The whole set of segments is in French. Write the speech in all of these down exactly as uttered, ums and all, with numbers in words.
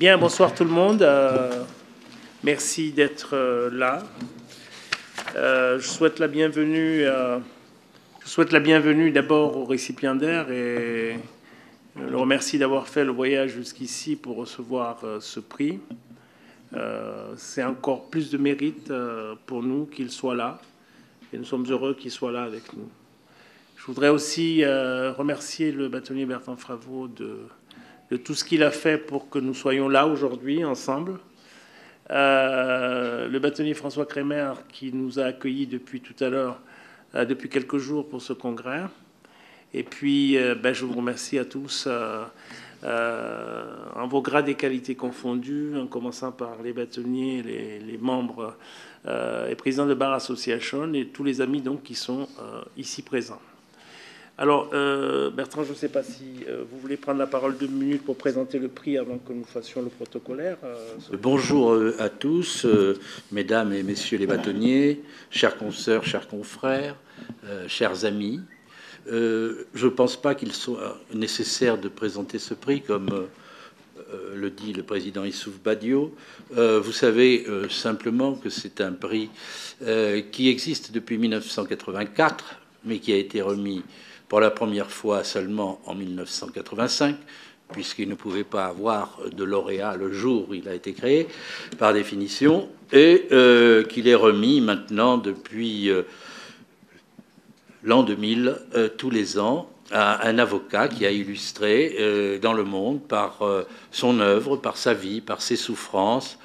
Bien, bonsoir tout le monde. Euh, merci d'être euh, là. Euh, je souhaite la bienvenue. Euh, je souhaite la bienvenue d'abord aux récipiendaires et le remercie d'avoir fait le voyage jusqu'ici pour recevoir euh, ce prix. Euh, C'est encore plus de mérite euh, pour nous qu'il soit là. Et nous sommes heureux qu'il soit là avec nous. Je voudrais aussi euh, remercier le bâtonnier Bertrand Fravaux de, de tout ce qu'il a fait pour que nous soyons là aujourd'hui ensemble. Euh, le bâtonnier François Kremer qui nous a accueillis depuis tout à l'heure, euh, depuis quelques jours pour ce congrès. Et puis, euh, ben, je vous remercie à tous euh, euh, en vos grades et qualités confondus, en commençant par les bâtonniers, les, les membres euh, et présidents de Bar Association et tous les amis donc qui sont euh, ici présents. Alors, euh, Bertrand, je ne sais pas si euh, vous voulez prendre la parole deux minutes pour présenter le prix avant que nous fassions le protocolaire. Euh, Bonjour à tous, euh, mesdames et messieurs les bâtonniers, chers consoeurs, chers confrères, euh, chers amis. Euh, je ne pense pas qu'il soit nécessaire de présenter ce prix, comme euh, le dit le président Yssouf Badiou. Euh, vous savez euh, simplement que c'est un prix euh, qui existe depuis mille neuf cent quatre-vingt-quatre, mais qui a été remis pour la première fois seulement en mille neuf cent quatre-vingt-cinq, puisqu'il ne pouvait pas avoir de lauréat le jour où il a été créé, par définition, et euh, qu'il est remis maintenant depuis euh, l'an deux mille, euh, tous les ans, à un avocat qui a illustré euh, dans le monde, par euh, son œuvre, par sa vie, par ses souffrances,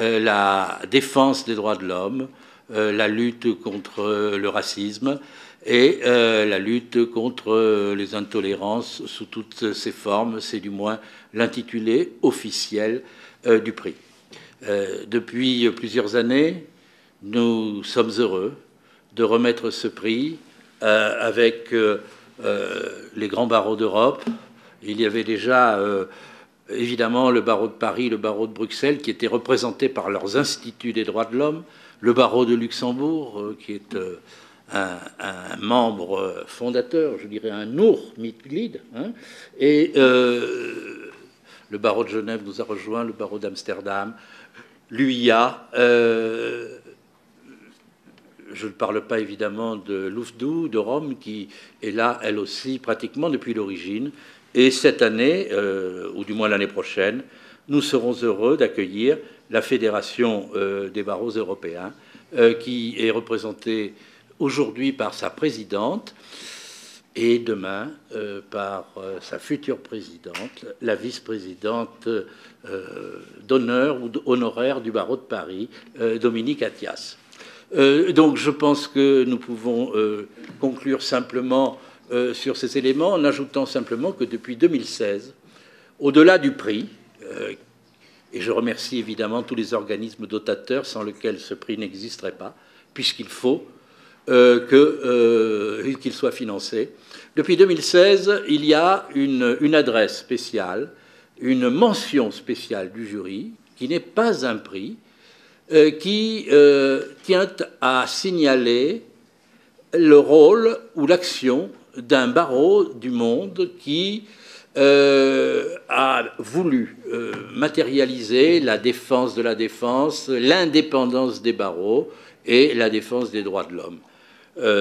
euh, la défense des droits de l'homme, euh, la lutte contre le racisme, et euh, la lutte contre les intolérances sous toutes ses formes, c'est du moins l'intitulé officiel euh, du prix. Euh, depuis plusieurs années, nous sommes heureux de remettre ce prix euh, avec euh, euh, les grands barreaux d'Europe. Il y avait déjà euh, évidemment le barreau de Paris, le barreau de Bruxelles, qui étaient représentés par leurs instituts des droits de l'homme, le barreau de Luxembourg, euh, qui est... Euh, Un, un membre fondateur, je dirais un ours mitglied, hein, et euh, le barreau de Genève nous a rejoint, le barreau d'Amsterdam, l'U I A, euh, je ne parle pas évidemment de l'U F D U, de Rome, qui est là, elle aussi, pratiquement depuis l'origine, et cette année, euh, ou du moins l'année prochaine, nous serons heureux d'accueillir la Fédération euh, des barreaux européens, euh, qui est représentée aujourd'hui par sa présidente et demain euh, par euh, sa future présidente, la vice-présidente euh, d'honneur ou honoraire du barreau de Paris, euh, Dominique Attias. Euh, donc je pense que nous pouvons euh, conclure simplement euh, sur ces éléments en ajoutant simplement que depuis deux mille seize, au-delà du prix, euh, et je remercie évidemment tous les organismes dotateurs sans lesquels ce prix n'existerait pas, puisqu'il faut... Euh, qu'il euh, qu'il soit financé. Depuis deux mille seize, il y a une, une adresse spéciale, une mention spéciale du jury, qui n'est pas un prix, euh, qui euh, tient à signaler le rôle ou l'action d'un barreau du monde qui euh, a voulu euh, matérialiser la défense de la défense, l'indépendance des barreaux et la défense des droits de l'homme.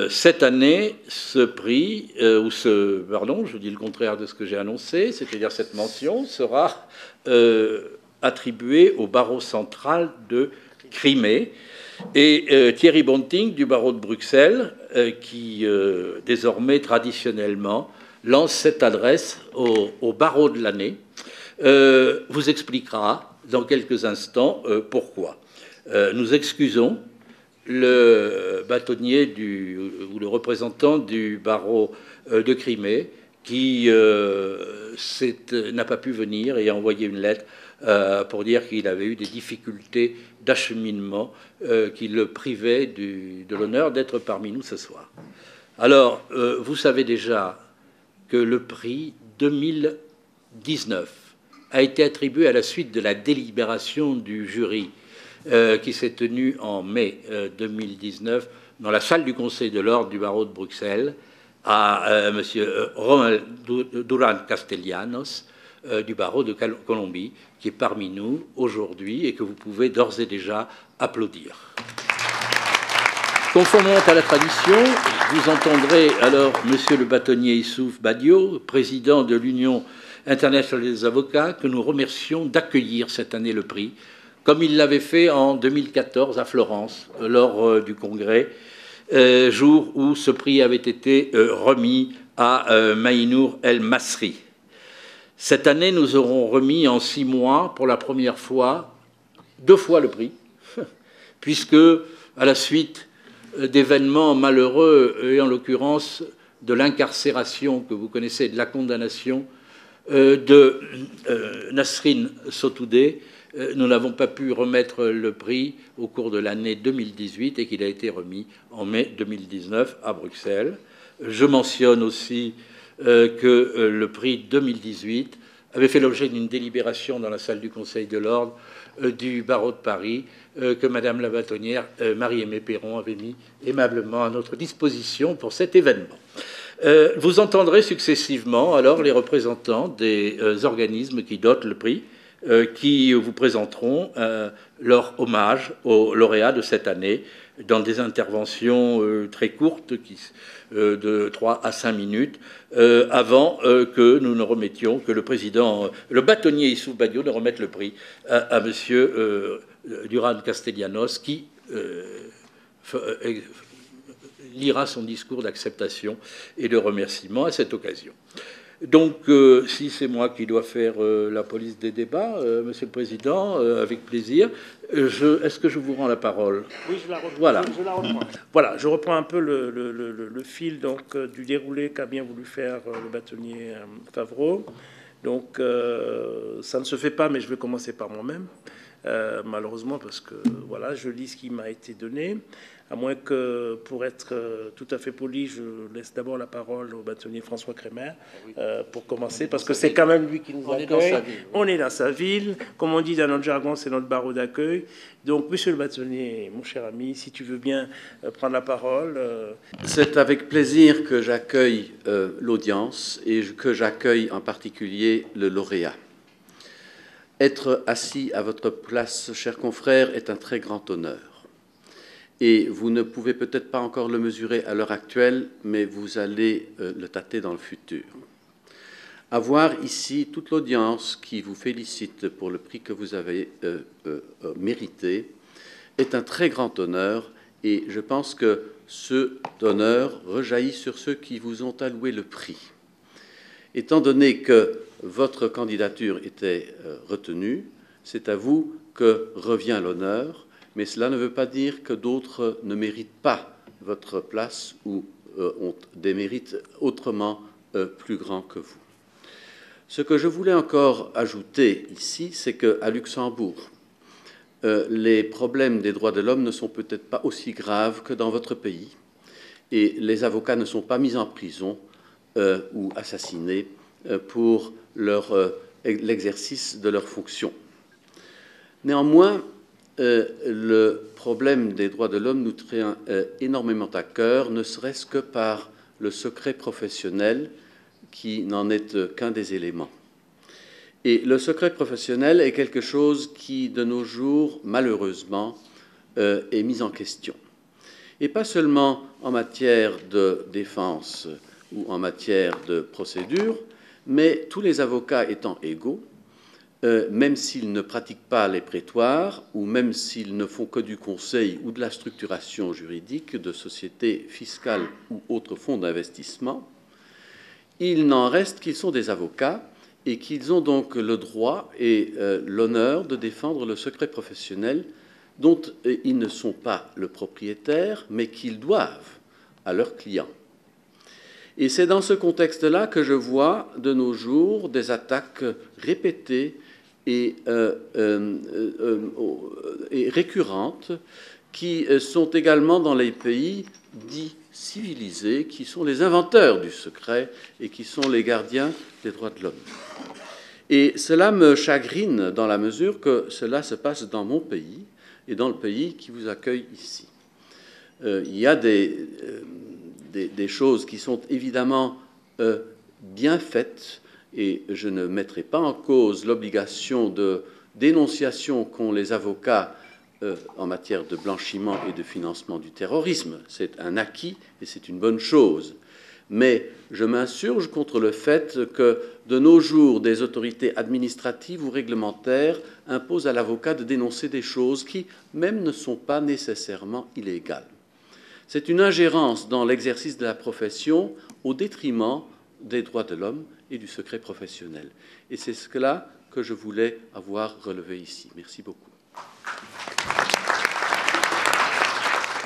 Cette année, ce prix, euh, ou ce, pardon, je dis le contraire de ce que j'ai annoncé, c'est-à-dire cette mention sera euh, attribuée au barreau central de Crimée. Et euh, Thierry Bontinck, du barreau de Bruxelles, euh, qui euh, désormais, traditionnellement, lance cette adresse au, au barreau de l'année, euh, vous expliquera dans quelques instants euh, pourquoi. Euh, nous excusons le bâtonnier du, ou le représentant du barreau de Crimée qui euh, n'a pas pu venir et a envoyé une lettre euh, pour dire qu'il avait eu des difficultés d'acheminement euh, qui le privaient du, de l'honneur d'être parmi nous ce soir. Alors, euh, vous savez déjà que le prix deux mille dix-neuf a été attribué à la suite de la délibération du jury Euh, qui s'est tenue en mai euh, deux mille dix-neuf dans la salle du Conseil de l'Ordre du barreau de Bruxelles à euh, monsieur euh, Rommel Durán Castellanos, euh, du barreau de Colombie, qui est parmi nous aujourd'hui et que vous pouvez d'ores et déjà applaudir. Conformément à la tradition, vous entendrez alors Monsieur le bâtonnier Yssouf Badiou, président de l'Union internationale des avocats, que nous remercions d'accueillir cette année le prix, comme il l'avait fait en deux mille quatorze à Florence, lors euh, du congrès, euh, jour où ce prix avait été euh, remis à euh, Mahinour el-Masri. Cette année, nous aurons remis en six mois, pour la première fois, deux fois le prix, puisque, à la suite d'événements malheureux, et en l'occurrence de l'incarcération que vous connaissez, de la condamnation euh, de euh, Nasrine Sotoudeh, nous n'avons pas pu remettre le prix au cours de l'année deux mille dix-huit et qu'il a été remis en mai deux mille dix-neuf à Bruxelles. Je mentionne aussi euh, que euh, le prix deux mille dix-huit avait fait l'objet d'une délibération dans la salle du Conseil de l'Ordre euh, du barreau de Paris euh, que Madame la bâtonnière euh, Marie-Aimée Perron avait mis aimablement à notre disposition pour cet événement. Euh, vous entendrez successivement alors les représentants des euh, organismes qui dotent le prix, qui vous présenteront leur hommage aux lauréats de cette année dans des interventions très courtes, de trois à cinq minutes, avant que nous ne remettions, que le président, le bâtonnier Yssouf Badiou ne remette le prix à Monsieur Durán Castellanos, qui lira son discours d'acceptation et de remerciement à cette occasion. Donc, euh, si c'est moi qui dois faire euh, la police des débats, euh, Monsieur le Président, euh, avec plaisir, est-ce que je vous rends la parole? Oui, je la reprends. Voilà, je, je, la reprends. Voilà, je reprends un peu le, le, le, le fil donc, euh, du déroulé qu'a bien voulu faire euh, le bâtonnier euh, Favreau. Donc, euh, ça ne se fait pas, mais je vais commencer par moi-même, euh, malheureusement, parce que voilà, je lis ce qui m'a été donné. À moins que, pour être tout à fait poli, je laisse d'abord la parole au bâtonnier François Kremer euh, pour commencer, parce que c'est quand même lui qui nous accueille. On est dans sa ville. Comme on dit dans notre jargon, c'est notre barreau d'accueil. Donc, Monsieur le bâtonnier, mon cher ami, si tu veux bien euh, prendre la parole. Euh... C'est avec plaisir que j'accueille euh, l'audience et que j'accueille en particulier le lauréat. Être assis à votre place, chers confrères, est un très grand honneur. Et vous ne pouvez peut-être pas encore le mesurer à l'heure actuelle, mais vous allez euh, le tâter dans le futur. Avoir ici toute l'audience qui vous félicite pour le prix que vous avez euh, euh, mérité est un très grand honneur, et je pense que ce honneur rejaillit sur ceux qui vous ont alloué le prix. Étant donné que votre candidature était euh, retenue, c'est à vous que revient l'honneur. Mais cela ne veut pas dire que d'autres ne méritent pas votre place ou euh, ont des mérites autrement euh, plus grands que vous. Ce que je voulais encore ajouter ici, c'est qu'à Luxembourg, euh, les problèmes des droits de l'homme ne sont peut-être pas aussi graves que dans votre pays, et les avocats ne sont pas mis en prison euh, ou assassinés euh, pour leur, euh, l'exercice de leurs fonctions. Néanmoins, Euh, le problème des droits de l'homme nous tient euh, énormément à cœur, ne serait-ce que par le secret professionnel qui n'en est euh, qu'un des éléments. Et le secret professionnel est quelque chose qui, de nos jours, malheureusement, euh, est mis en question. Et pas seulement en matière de défense ou en matière de procédure, mais tous les avocats étant égaux, Euh, même s'ils ne pratiquent pas les prétoires ou même s'ils ne font que du conseil ou de la structuration juridique de sociétés fiscales ou autres fonds d'investissement, il n'en reste qu'ils sont des avocats et qu'ils ont donc le droit et euh, l'honneur de défendre le secret professionnel dont euh, ils ne sont pas le propriétaire mais qu'ils doivent à leurs clients. Et c'est dans ce contexte-là que je vois de nos jours des attaques répétées et, euh, euh, euh, euh, et récurrentes qui sont également dans les pays dits civilisés, qui sont les inventeurs du secret et qui sont les gardiens des droits de l'homme. Et cela me chagrine dans la mesure que cela se passe dans mon pays et dans le pays qui vous accueille ici. Euh, il y a des... Euh, Des, des choses qui sont évidemment euh, bien faites et je ne mettrai pas en cause l'obligation de dénonciation qu'ont les avocats euh, en matière de blanchiment et de financement du terrorisme. C'est un acquis et c'est une bonne chose. Mais je m'insurge contre le fait que, de nos jours, des autorités administratives ou réglementaires imposent à l'avocat de dénoncer des choses qui, même, ne sont pas nécessairement illégales. C'est une ingérence dans l'exercice de la profession au détriment des droits de l'homme et du secret professionnel. Et c'est cela que je voulais avoir relevé ici. Merci beaucoup.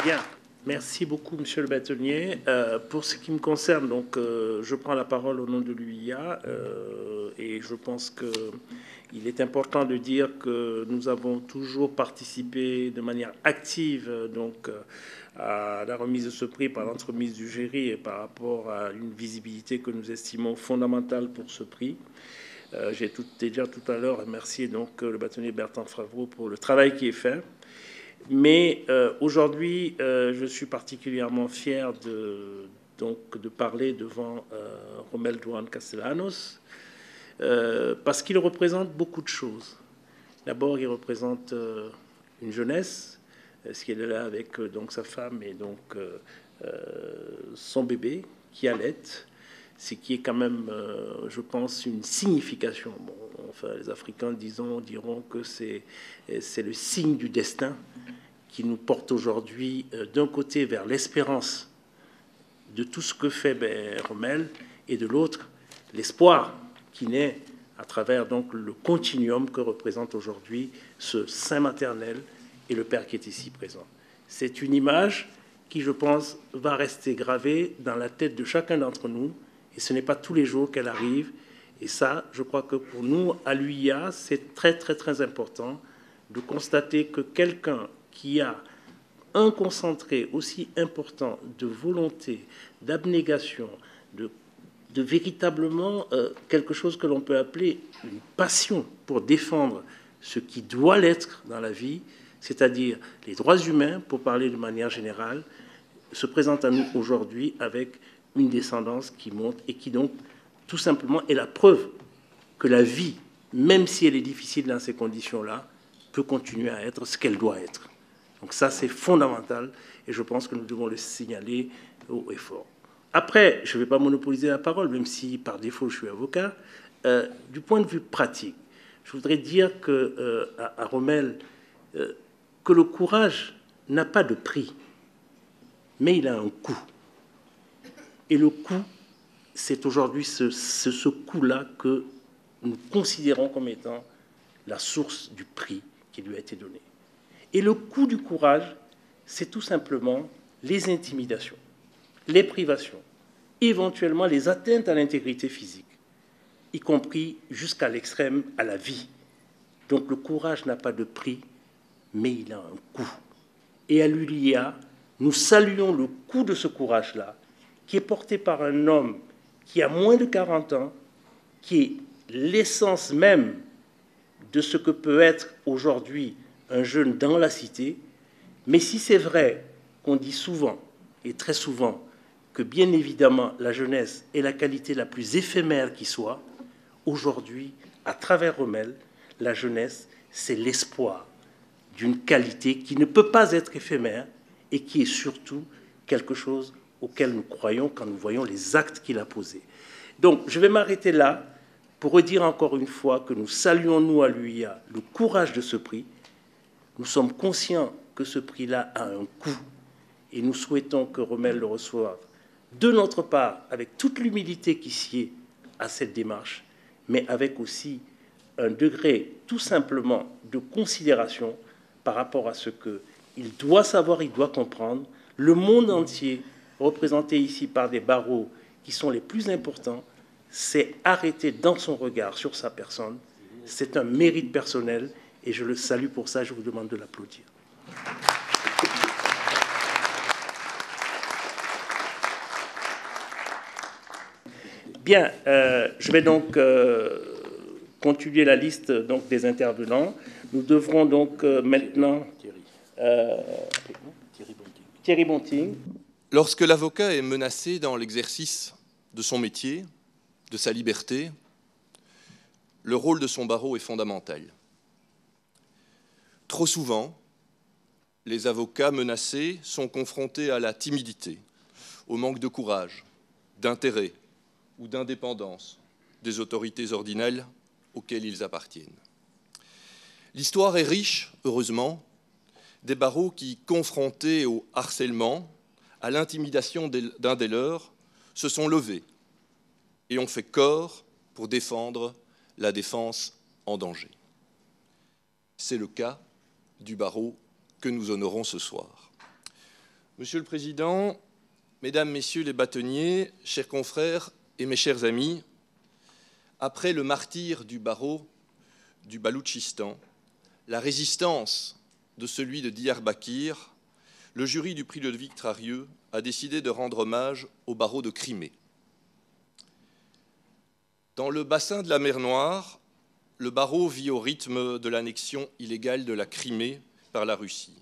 Bien. Merci beaucoup, Monsieur le Bâtonnier. Euh, pour ce qui me concerne, donc, euh, je prends la parole au nom de l'U I A euh, et je pense qu'il est important de dire que nous avons toujours participé de manière active donc, à la remise de ce prix par l'entremise du jury et par rapport à une visibilité que nous estimons fondamentale pour ce prix. Euh, j'ai tout, déjà tout à l'heure remercié donc, le Bâtonnier Bertrand Fravaux pour le travail qui est fait. Mais euh, aujourd'hui, euh, je suis particulièrement fier de, donc, de parler devant euh, Rommel Durán Castellanos euh, parce qu'il représente beaucoup de choses. D'abord, il représente euh, une jeunesse, parce qu'il est là avec euh, donc, sa femme et donc, euh, euh, son bébé qui allait, ce qui est quand même, euh, je pense, une signification. Bon, enfin, les Africains disons, diront que c'est le signe du destin qui nous porte aujourd'hui euh, d'un côté vers l'espérance de tout ce que fait ben, Rommel et de l'autre, l'espoir qui naît à travers donc, le continuum que représente aujourd'hui ce saint maternel et le père qui est ici présent. C'est une image qui, je pense, va rester gravée dans la tête de chacun d'entre nous. Et ce n'est pas tous les jours qu'elle arrive. Et ça, je crois que pour nous, à l'U I A, c'est très, très, très important de constater que quelqu'un qui a un concentré aussi important de volonté, d'abnégation, de, de véritablement euh, quelque chose que l'on peut appeler une passion pour défendre ce qui doit l'être dans la vie, c'est-à-dire les droits humains, pour parler de manière générale, se présente à nous aujourd'hui avec une descendance qui monte et qui donc tout simplement est la preuve que la vie, même si elle est difficile dans ces conditions-là, peut continuer à être ce qu'elle doit être. Donc ça, c'est fondamental et je pense que nous devons le signaler haut et fort. Après, je ne vais pas monopoliser la parole, même si par défaut je suis avocat. Euh, du point de vue pratique, je voudrais dire que, euh, à, à Rommel euh, que le courage n'a pas de prix, mais il a un coût. Et le coût, c'est aujourd'hui ce, ce, ce coût-là que nous considérons comme étant la source du prix qui lui a été donné. Et le coût du courage, c'est tout simplement les intimidations, les privations, éventuellement les atteintes à l'intégrité physique, y compris jusqu'à l'extrême, à la vie. Donc le courage n'a pas de prix, mais il a un coût. Et à l'U I A, nous saluons le coût de ce courage-là, qui est porté par un homme qui a moins de quarante ans, qui est l'essence même de ce que peut être aujourd'hui un jeune dans la cité. Mais si c'est vrai qu'on dit souvent, et très souvent, que bien évidemment la jeunesse est la qualité la plus éphémère qui soit, aujourd'hui, à travers Rommel, la jeunesse, c'est l'espoir d'une qualité qui ne peut pas être éphémère et qui est surtout quelque chose auquel nous croyons quand nous voyons les actes qu'il a posés. Donc, je vais m'arrêter là pour redire encore une fois que nous saluons, nous, à l'U I A, le courage de ce prix. Nous sommes conscients que ce prix-là a un coût et nous souhaitons que Rommel le reçoive de notre part, avec toute l'humilité qui sied à cette démarche, mais avec aussi un degré tout simplement de considération par rapport à ce qu'il doit savoir, il doit comprendre. Le monde entier représenté ici par des barreaux qui sont les plus importants, c'est arrêté dans son regard sur sa personne. C'est un mérite personnel et je le salue pour ça. Je vous demande de l'applaudir. Bien, euh, je vais donc euh, continuer la liste donc, des intervenants. Nous devrons donc euh, maintenant... Euh, Thierry Bontinck. Lorsque l'avocat est menacé dans l'exercice de son métier, de sa liberté, le rôle de son barreau est fondamental. Trop souvent, les avocats menacés sont confrontés à la timidité, au manque de courage, d'intérêt ou d'indépendance des autorités ordinales auxquelles ils appartiennent. L'histoire est riche, heureusement, des barreaux qui, confrontés au harcèlement, à l'intimidation d'un des leurs, se sont levés et ont fait corps pour défendre la défense en danger. C'est le cas du barreau que nous honorons ce soir. Monsieur le Président, Mesdames, Messieurs les bâtonniers, chers confrères et mes chers amis, après le martyre du barreau du Baloutchistan, la résistance de celui de Diyarbakir, le jury du prix Ludovic Trarieux a décidé de rendre hommage au barreau de Crimée. Dans le bassin de la mer Noire, le barreau vit au rythme de l'annexion illégale de la Crimée par la Russie,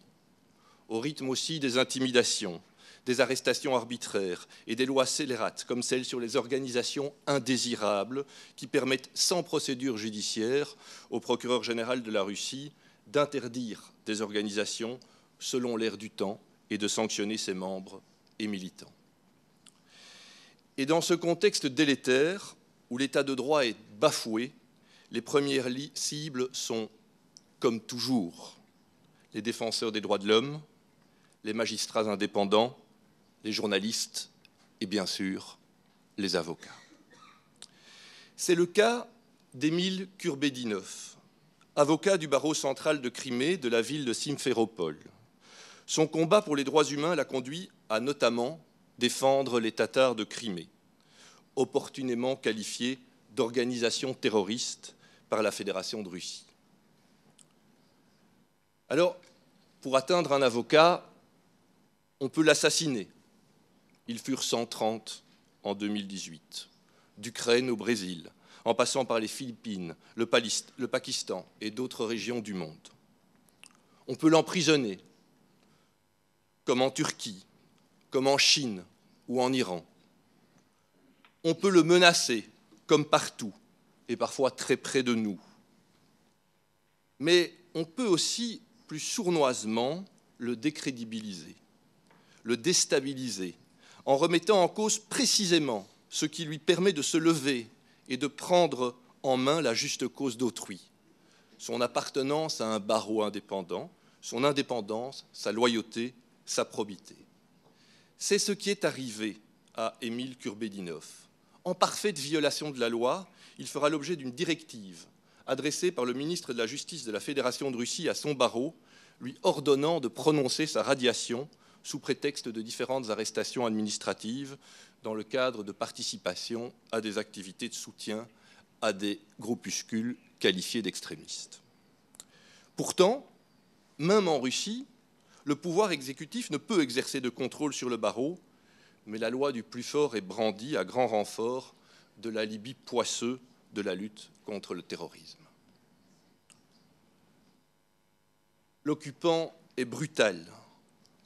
au rythme aussi des intimidations, des arrestations arbitraires et des lois scélérates comme celles sur les organisations indésirables qui permettent sans procédure judiciaire au procureur général de la Russie d'interdire des organisations selon l'ère du temps et de sanctionner ses membres et militants. Et dans ce contexte délétère où l'état de droit est bafoué, les premières cibles sont, comme toujours, les défenseurs des droits de l'homme, les magistrats indépendants, les journalistes et bien sûr les avocats. C'est le cas d'Émile Kurbedinov, avocat du barreau central de Crimée de la ville de Simferopol. Son combat pour les droits humains l'a conduit à notamment défendre les Tatars de Crimée, opportunément qualifiés d'organisation terroriste par la Fédération de Russie. Alors, pour atteindre un avocat, on peut l'assassiner. Ils furent cent trente en deux mille dix-huit, d'Ukraine au Brésil, en passant par les Philippines, le, Palist- le Pakistan et d'autres régions du monde. On peut l'emprisonner, comme en Turquie, comme en Chine ou en Iran. On peut le menacer, comme partout, et parfois très près de nous. Mais on peut aussi, plus sournoisement, le décrédibiliser, le déstabiliser, en remettant en cause précisément ce qui lui permet de se lever et de prendre en main la juste cause d'autrui, son appartenance à un barreau indépendant, son indépendance, sa loyauté, sa probité. C'est ce qui est arrivé à Émile Kurbedinov. En parfaite violation de la loi, il fera l'objet d'une directive adressée par le ministre de la Justice de la Fédération de Russie à son barreau, lui ordonnant de prononcer sa radiation sous prétexte de différentes arrestations administratives dans le cadre de participation à des activités de soutien à des groupuscules qualifiés d'extrémistes. Pourtant, même en Russie, le pouvoir exécutif ne peut exercer de contrôle sur le barreau, mais la loi du plus fort est brandie à grand renfort de l'alibi poisseux de la lutte contre le terrorisme. L'occupant est brutal.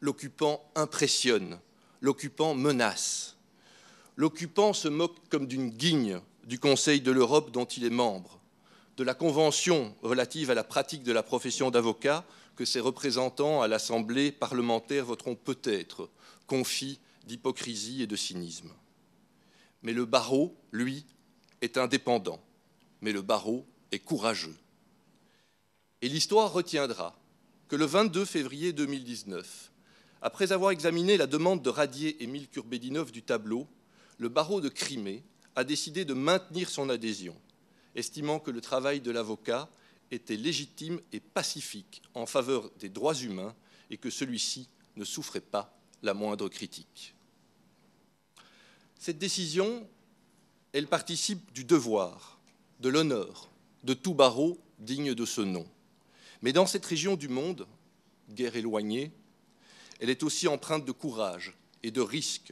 L'occupant impressionne, l'occupant menace. L'occupant se moque comme d'une guigne du Conseil de l'Europe dont il est membre, de la Convention relative à la pratique de la profession d'avocat que ses représentants à l'Assemblée parlementaire voteront peut-être, confis d'hypocrisie et de cynisme. Mais le barreau, lui, est indépendant. Mais le barreau est courageux. Et l'histoire retiendra que le vingt-deux février deux mille dix-neuf, après avoir examiné la demande de radier Émile Kurbedinov du tableau, le barreau de Crimée a décidé de maintenir son adhésion, estimant que le travail de l'avocat était légitime et pacifique en faveur des droits humains et que celui-ci ne souffrait pas la moindre critique. Cette décision, elle participe du devoir, de l'honneur, de tout barreau digne de ce nom. Mais dans cette région du monde, guerre éloignée, elle est aussi empreinte de courage et de risque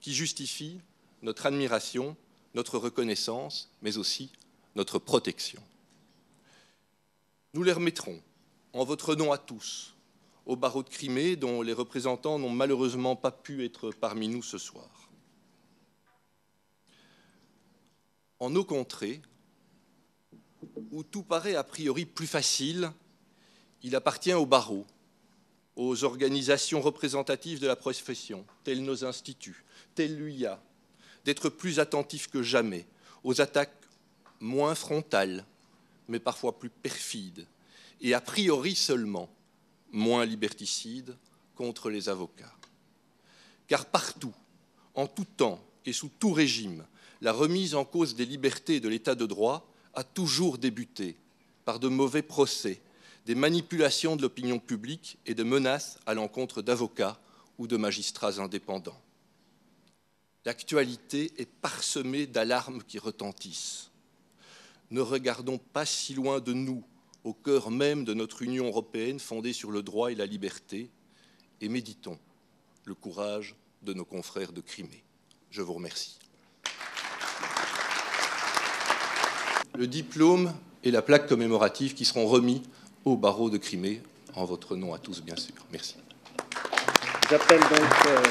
qui justifient notre admiration, notre reconnaissance, mais aussi notre protection. Nous les remettrons, en votre nom à tous, au barreau de Crimée dont les représentants n'ont malheureusement pas pu être parmi nous ce soir. En nos contrées, où tout paraît a priori plus facile, il appartient aux barreaux, aux organisations représentatives de la profession, telles nos instituts, telles l'U I A, d'être plus attentifs que jamais aux attaques moins frontales, mais parfois plus perfides, et a priori seulement moins liberticides contre les avocats. Car partout, en tout temps et sous tout régime, la remise en cause des libertés et de l'état de droit a toujours débuté par de mauvais procès, des manipulations de l'opinion publique et de menaces à l'encontre d'avocats ou de magistrats indépendants. L'actualité est parsemée d'alarmes qui retentissent. Ne regardons pas si loin de nous, au cœur même de notre Union européenne fondée sur le droit et la liberté, et méditons le courage de nos confrères de Crimée. Je vous remercie. Le diplôme et la plaque commémorative qui seront remis au barreau de Crimée, en votre nom à tous, bien sûr. Merci. J'appelle donc euh,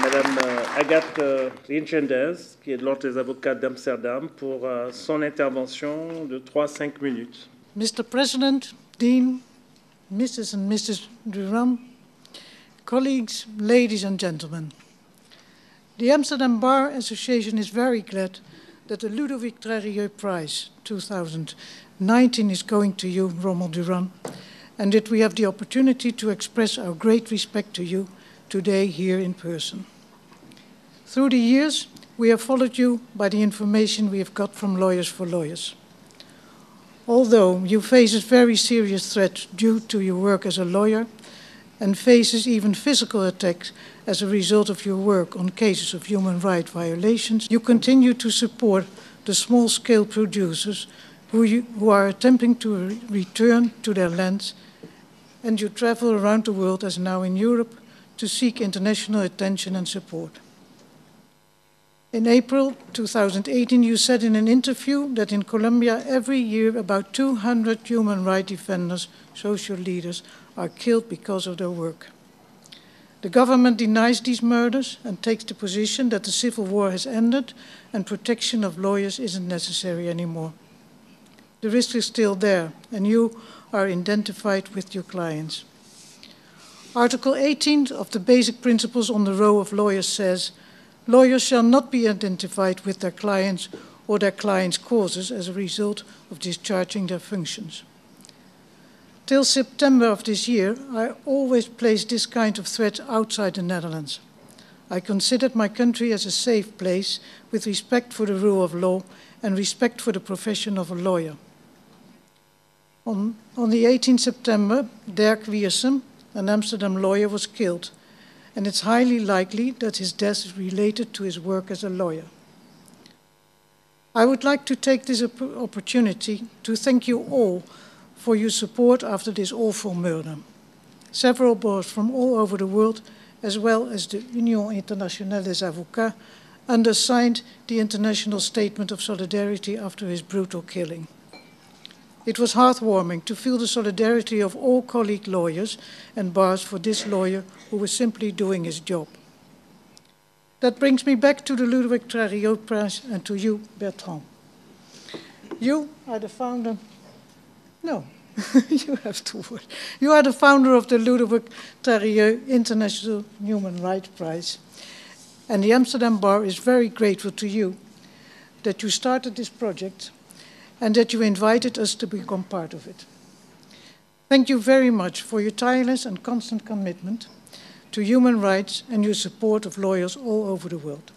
Madame euh, Agathe euh, Rinchendez, qui est de l'Ordre des avocats d'Amsterdam, pour euh, son intervention de trois à cinq minutes. Mister President, Dean, Missus and Missus Durand, colleagues, ladies and gentlemen. The Amsterdam Bar Association is very glad that the Ludovic Trarieux Prize two thousand nineteen is going to you, Rommel Durán, and that we have the opportunity to express our great respect to you today here in person. Through the years, we have followed you by the information we have got from Lawyers for Lawyers. Although you face a very serious threat due to your work as a lawyer, and faces even physical attacks as a result of your work on cases of human rights violations, you continue to support the small-scale producers who, you, who are attempting to re return to their lands, and you travel around the world, as now in Europe, to seek international attention and support. In April two thousand eighteen, you said in an interview that in Colombia every year about two hundred human rights defenders, social leaders, are killed because of their work. The government denies these murders and takes the position that the civil war has ended and protection of lawyers isn't necessary anymore. The risk is still there, and you are identified with your clients. Article eighteen of the Basic Principles on the Role of Lawyers says, lawyers shall not be identified with their clients or their clients' causes as a result of discharging their functions. Till September of this year, I always placed this kind of threat outside the Netherlands. I considered my country as a safe place with respect for the rule of law and respect for the profession of a lawyer. On, on the eighteenth of September, Dirk Wiersum, an Amsterdam lawyer, was killed, and it's highly likely that his death is related to his work as a lawyer. I would like to take this opportunity to thank you all for your support after this awful murder. Several bars from all over the world, as well as the Union Internationale des Avocats, undersigned the international statement of solidarity after his brutal killing. It was heartwarming to feel the solidarity of all colleague lawyers and bars for this lawyer who was simply doing his job. That brings me back to the Ludovic Trarieux Prize and to you, Bertrand. You are the founder, no, you have to work. You are the founder of the Ludovic Trarieux International Human Rights Prize, and the Amsterdam Bar is very grateful to you that you started this project and that you invited us to become part of it. Thank you very much for your tireless and constant commitment to human rights and your support of lawyers all over the world.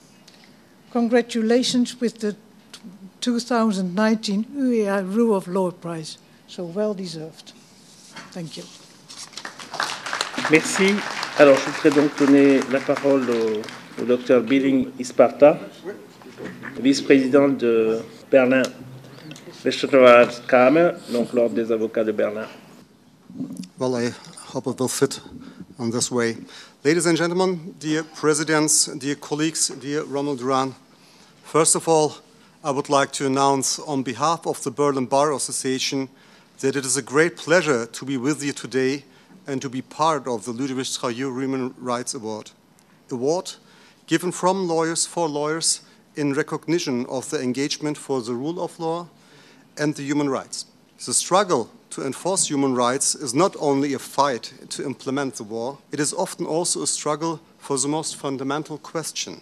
Congratulations with the two thousand nineteen U I A Rule of Law Prize, so well deserved. Thank you. Merci. Alors, je voudrais donc donner la parole au, au docteur Billing Isparta, vice-président de Berlin. Donc Lord des Avocats de Berlin. Well, I hope it will fit on this way. Ladies and gentlemen, dear presidents, dear colleagues, dear Rommel Durán, first of all, I would like to announce on behalf of the Berlin Bar Association that it is a great pleasure to be with you today and to be part of the Ludovic Trarieux Human Rights Award. Award given from Lawyers for Lawyers in recognition of the engagement for the rule of law and the human rights. The struggle to enforce human rights is not only a fight to implement the war, it is often also a struggle for the most fundamental question,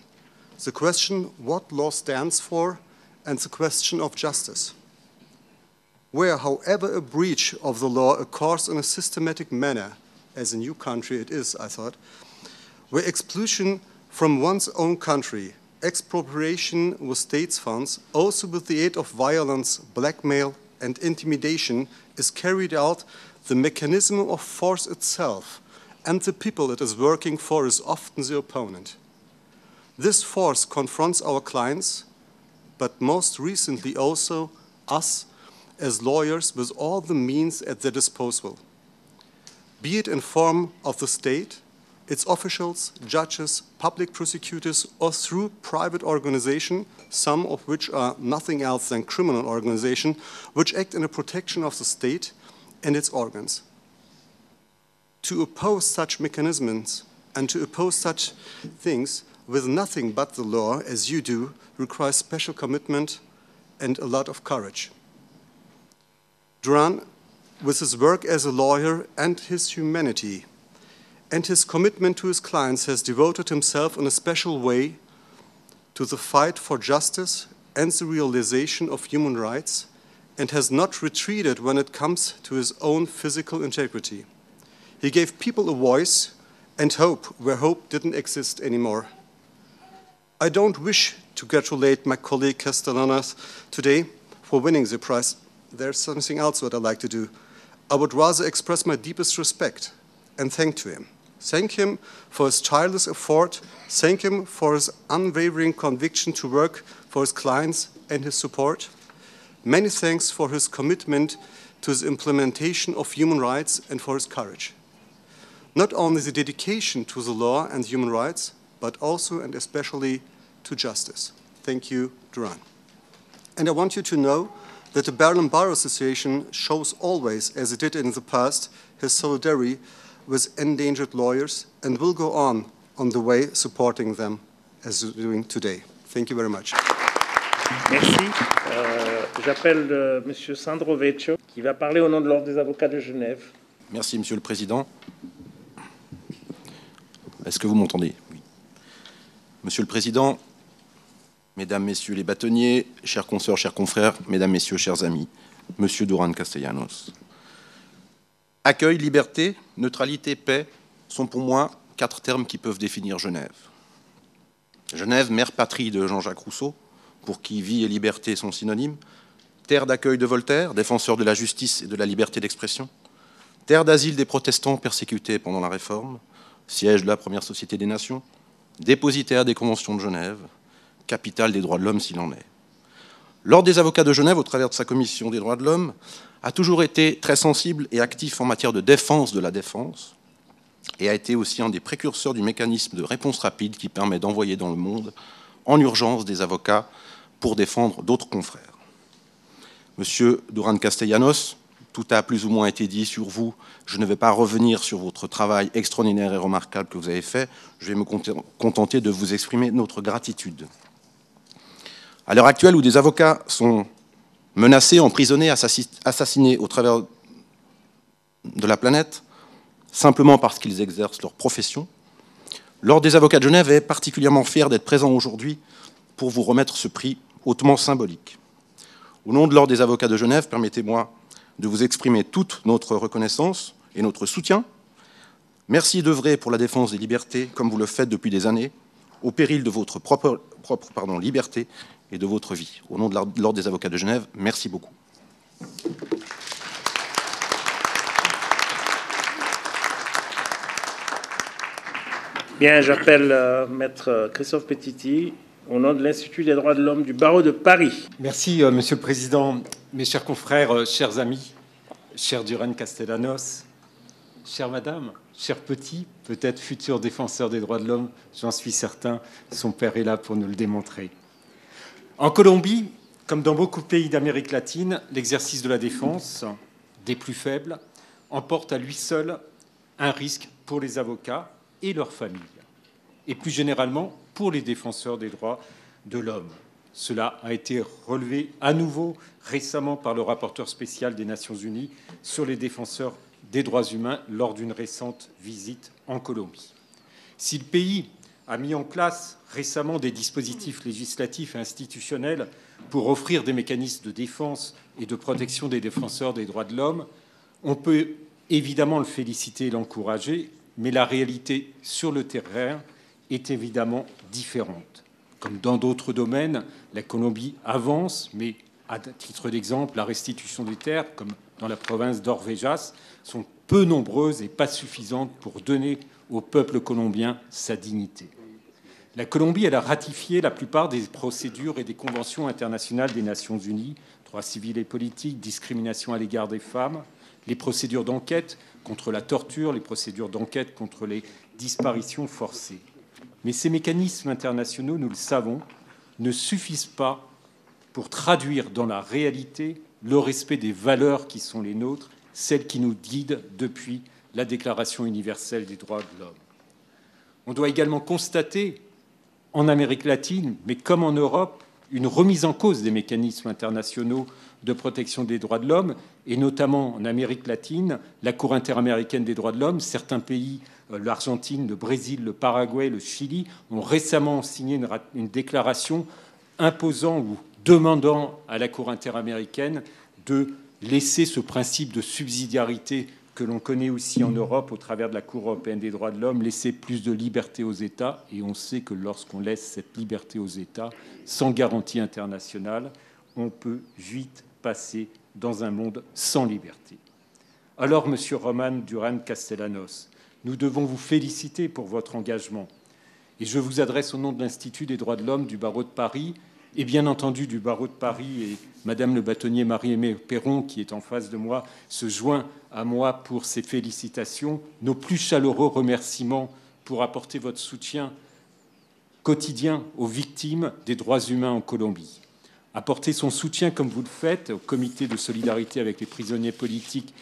the question what law stands for and the question of justice. Where, however, a breach of the law occurs in a systematic manner, as in your country it is, I thought, where expulsion from one's own country, expropriation with state's funds, also with the aid of violence, blackmail, and intimidation is carried out, the mechanism of force itself and the people it is working for is often the opponent. This force confronts our clients, but most recently also us as lawyers with all the means at their disposal, be it in form of the state, its officials, judges, public prosecutors, or through private organizations, some of which are nothing else than criminal organizations, which act in the protection of the state and its organs. To oppose such mechanisms and to oppose such things with nothing but the law, as you do, requires special commitment and a lot of courage. Durán, with his work as a lawyer and his humanity, and his commitment to his clients, has devoted himself in a special way to the fight for justice and the realization of human rights, and has not retreated when it comes to his own physical integrity. He gave people a voice and hope where hope didn't exist anymore. I don't wish to congratulate my colleague Castellanos today for winning the prize. There's something else that I'd like to do. I would rather express my deepest respect and thank to him. Thank him for his tireless effort, thank him for his unwavering conviction to work for his clients and his support. Many thanks for his commitment to the implementation of human rights and for his courage. Not only the dedication to the law and human rights, but also and especially to justice. Thank you, Durán. And I want you to know that the Berlin Bar Association shows always, as it did in the past, his solidarity with endangered lawyers and will go on on the way supporting them as we're doing today. Thank you very much. Merci. Euh, J'appelle euh, Monsieur Sandro Vecchio qui va parler au nom de l'Ordre des avocats de Genève. Merci Monsieur le Président. Est-ce que vous m'entendez? Oui. Monsieur le Président, Mesdames, Messieurs les bâtonniers, chers consoeurs, chers confrères, Mesdames, Messieurs, chers amis, Monsieur Durán Castellanos. Accueil, liberté, neutralité, paix sont pour moi quatre termes qui peuvent définir Genève. Genève, mère patrie de Jean-Jacques Rousseau, pour qui vie et liberté sont synonymes, terre d'accueil de Voltaire, défenseur de la justice et de la liberté d'expression, terre d'asile des protestants persécutés pendant la Réforme, siège de la première Société des Nations, dépositaire des conventions de Genève, capitale des droits de l'homme s'il en est. L'Ordre des avocats de Genève, au travers de sa commission des droits de l'homme, a toujours été très sensible et actif en matière de défense de la défense et a été aussi un des précurseurs du mécanisme de réponse rapide qui permet d'envoyer dans le monde en urgence des avocats pour défendre d'autres confrères. Monsieur Durán Castellanos, tout a plus ou moins été dit sur vous. Je ne vais pas revenir sur votre travail extraordinaire et remarquable que vous avez fait. Je vais me contenter de vous exprimer notre gratitude. À l'heure actuelle où des avocats sont menacés, emprisonnés, assassinés au travers de la planète, simplement parce qu'ils exercent leur profession, l'Ordre des avocats de Genève est particulièrement fier d'être présent aujourd'hui pour vous remettre ce prix hautement symbolique. Au nom de l'Ordre des avocats de Genève, permettez-moi de vous exprimer toute notre reconnaissance et notre soutien. Merci d'œuvrer pour la défense des libertés, comme vous le faites depuis des années, au péril de votre propre, propre pardon, liberté et de votre vie. Au nom de l'Ordre des avocats de Genève, merci beaucoup. Bien, j'appelle euh, Maître Christophe Petiti, au nom de l'Institut des droits de l'homme du barreau de Paris. Merci, euh, Monsieur le Président, mes chers confrères, euh, chers amis, cher Durán Castellanos, chère Madame, cher Petit, peut-être futur défenseur des droits de l'homme, j'en suis certain, son père est là pour nous le démontrer. En Colombie, comme dans beaucoup de pays d'Amérique latine, l'exercice de la défense des plus faibles emporte à lui seul un risque pour les avocats et leurs familles, et plus généralement pour les défenseurs des droits de l'homme. Cela a été relevé à nouveau récemment par le rapporteur spécial des Nations Unies sur les défenseurs des droits humains lors d'une récente visite en Colombie. Si le pays a mis en place récemment des dispositifs législatifs et institutionnels pour offrir des mécanismes de défense et de protection des défenseurs des droits de l'homme, on peut évidemment le féliciter et l'encourager, mais la réalité sur le terrain est évidemment différente. Comme dans d'autres domaines, la Colombie avance, mais à titre d'exemple, la restitution des terres, comme dans la province d'Orvejas, sont peu nombreuses et pas suffisantes pour donner au peuple colombien sa dignité. La Colombie, elle a ratifié la plupart des procédures et des conventions internationales des Nations Unies, droits civils et politiques, discrimination à l'égard des femmes, les procédures d'enquête contre la torture, les procédures d'enquête contre les disparitions forcées. Mais ces mécanismes internationaux, nous le savons, ne suffisent pas pour traduire dans la réalité le respect des valeurs qui sont les nôtres, celles qui nous guident depuis la Déclaration universelle des droits de l'homme. On doit également constater, en Amérique latine, mais comme en Europe, une remise en cause des mécanismes internationaux de protection des droits de l'homme, et notamment en Amérique latine, la Cour interaméricaine des droits de l'homme, certains pays, l'Argentine, le Brésil, le Paraguay, le Chili, ont récemment signé une, une déclaration imposant ou demandant à la Cour interaméricaine de laisser ce principe de subsidiarité que l'on connaît aussi en Europe au travers de la Cour européenne des droits de l'homme, laisser plus de liberté aux États. Et on sait que lorsqu'on laisse cette liberté aux États, sans garantie internationale, on peut vite passer dans un monde sans liberté. Alors, Monsieur Rommel Durán Castellanos, nous devons vous féliciter pour votre engagement. Et je vous adresse au nom de l'Institut des droits de l'homme du barreau de Paris et bien entendu du barreau de Paris, et Madame le bâtonnier Marie-Aimée Perron, qui est en face de moi, se joint à moi pour ses félicitations, nos plus chaleureux remerciements pour apporter votre soutien quotidien aux victimes des droits humains en Colombie. Apporter son soutien, comme vous le faites, au comité de solidarité avec les prisonniers politiques,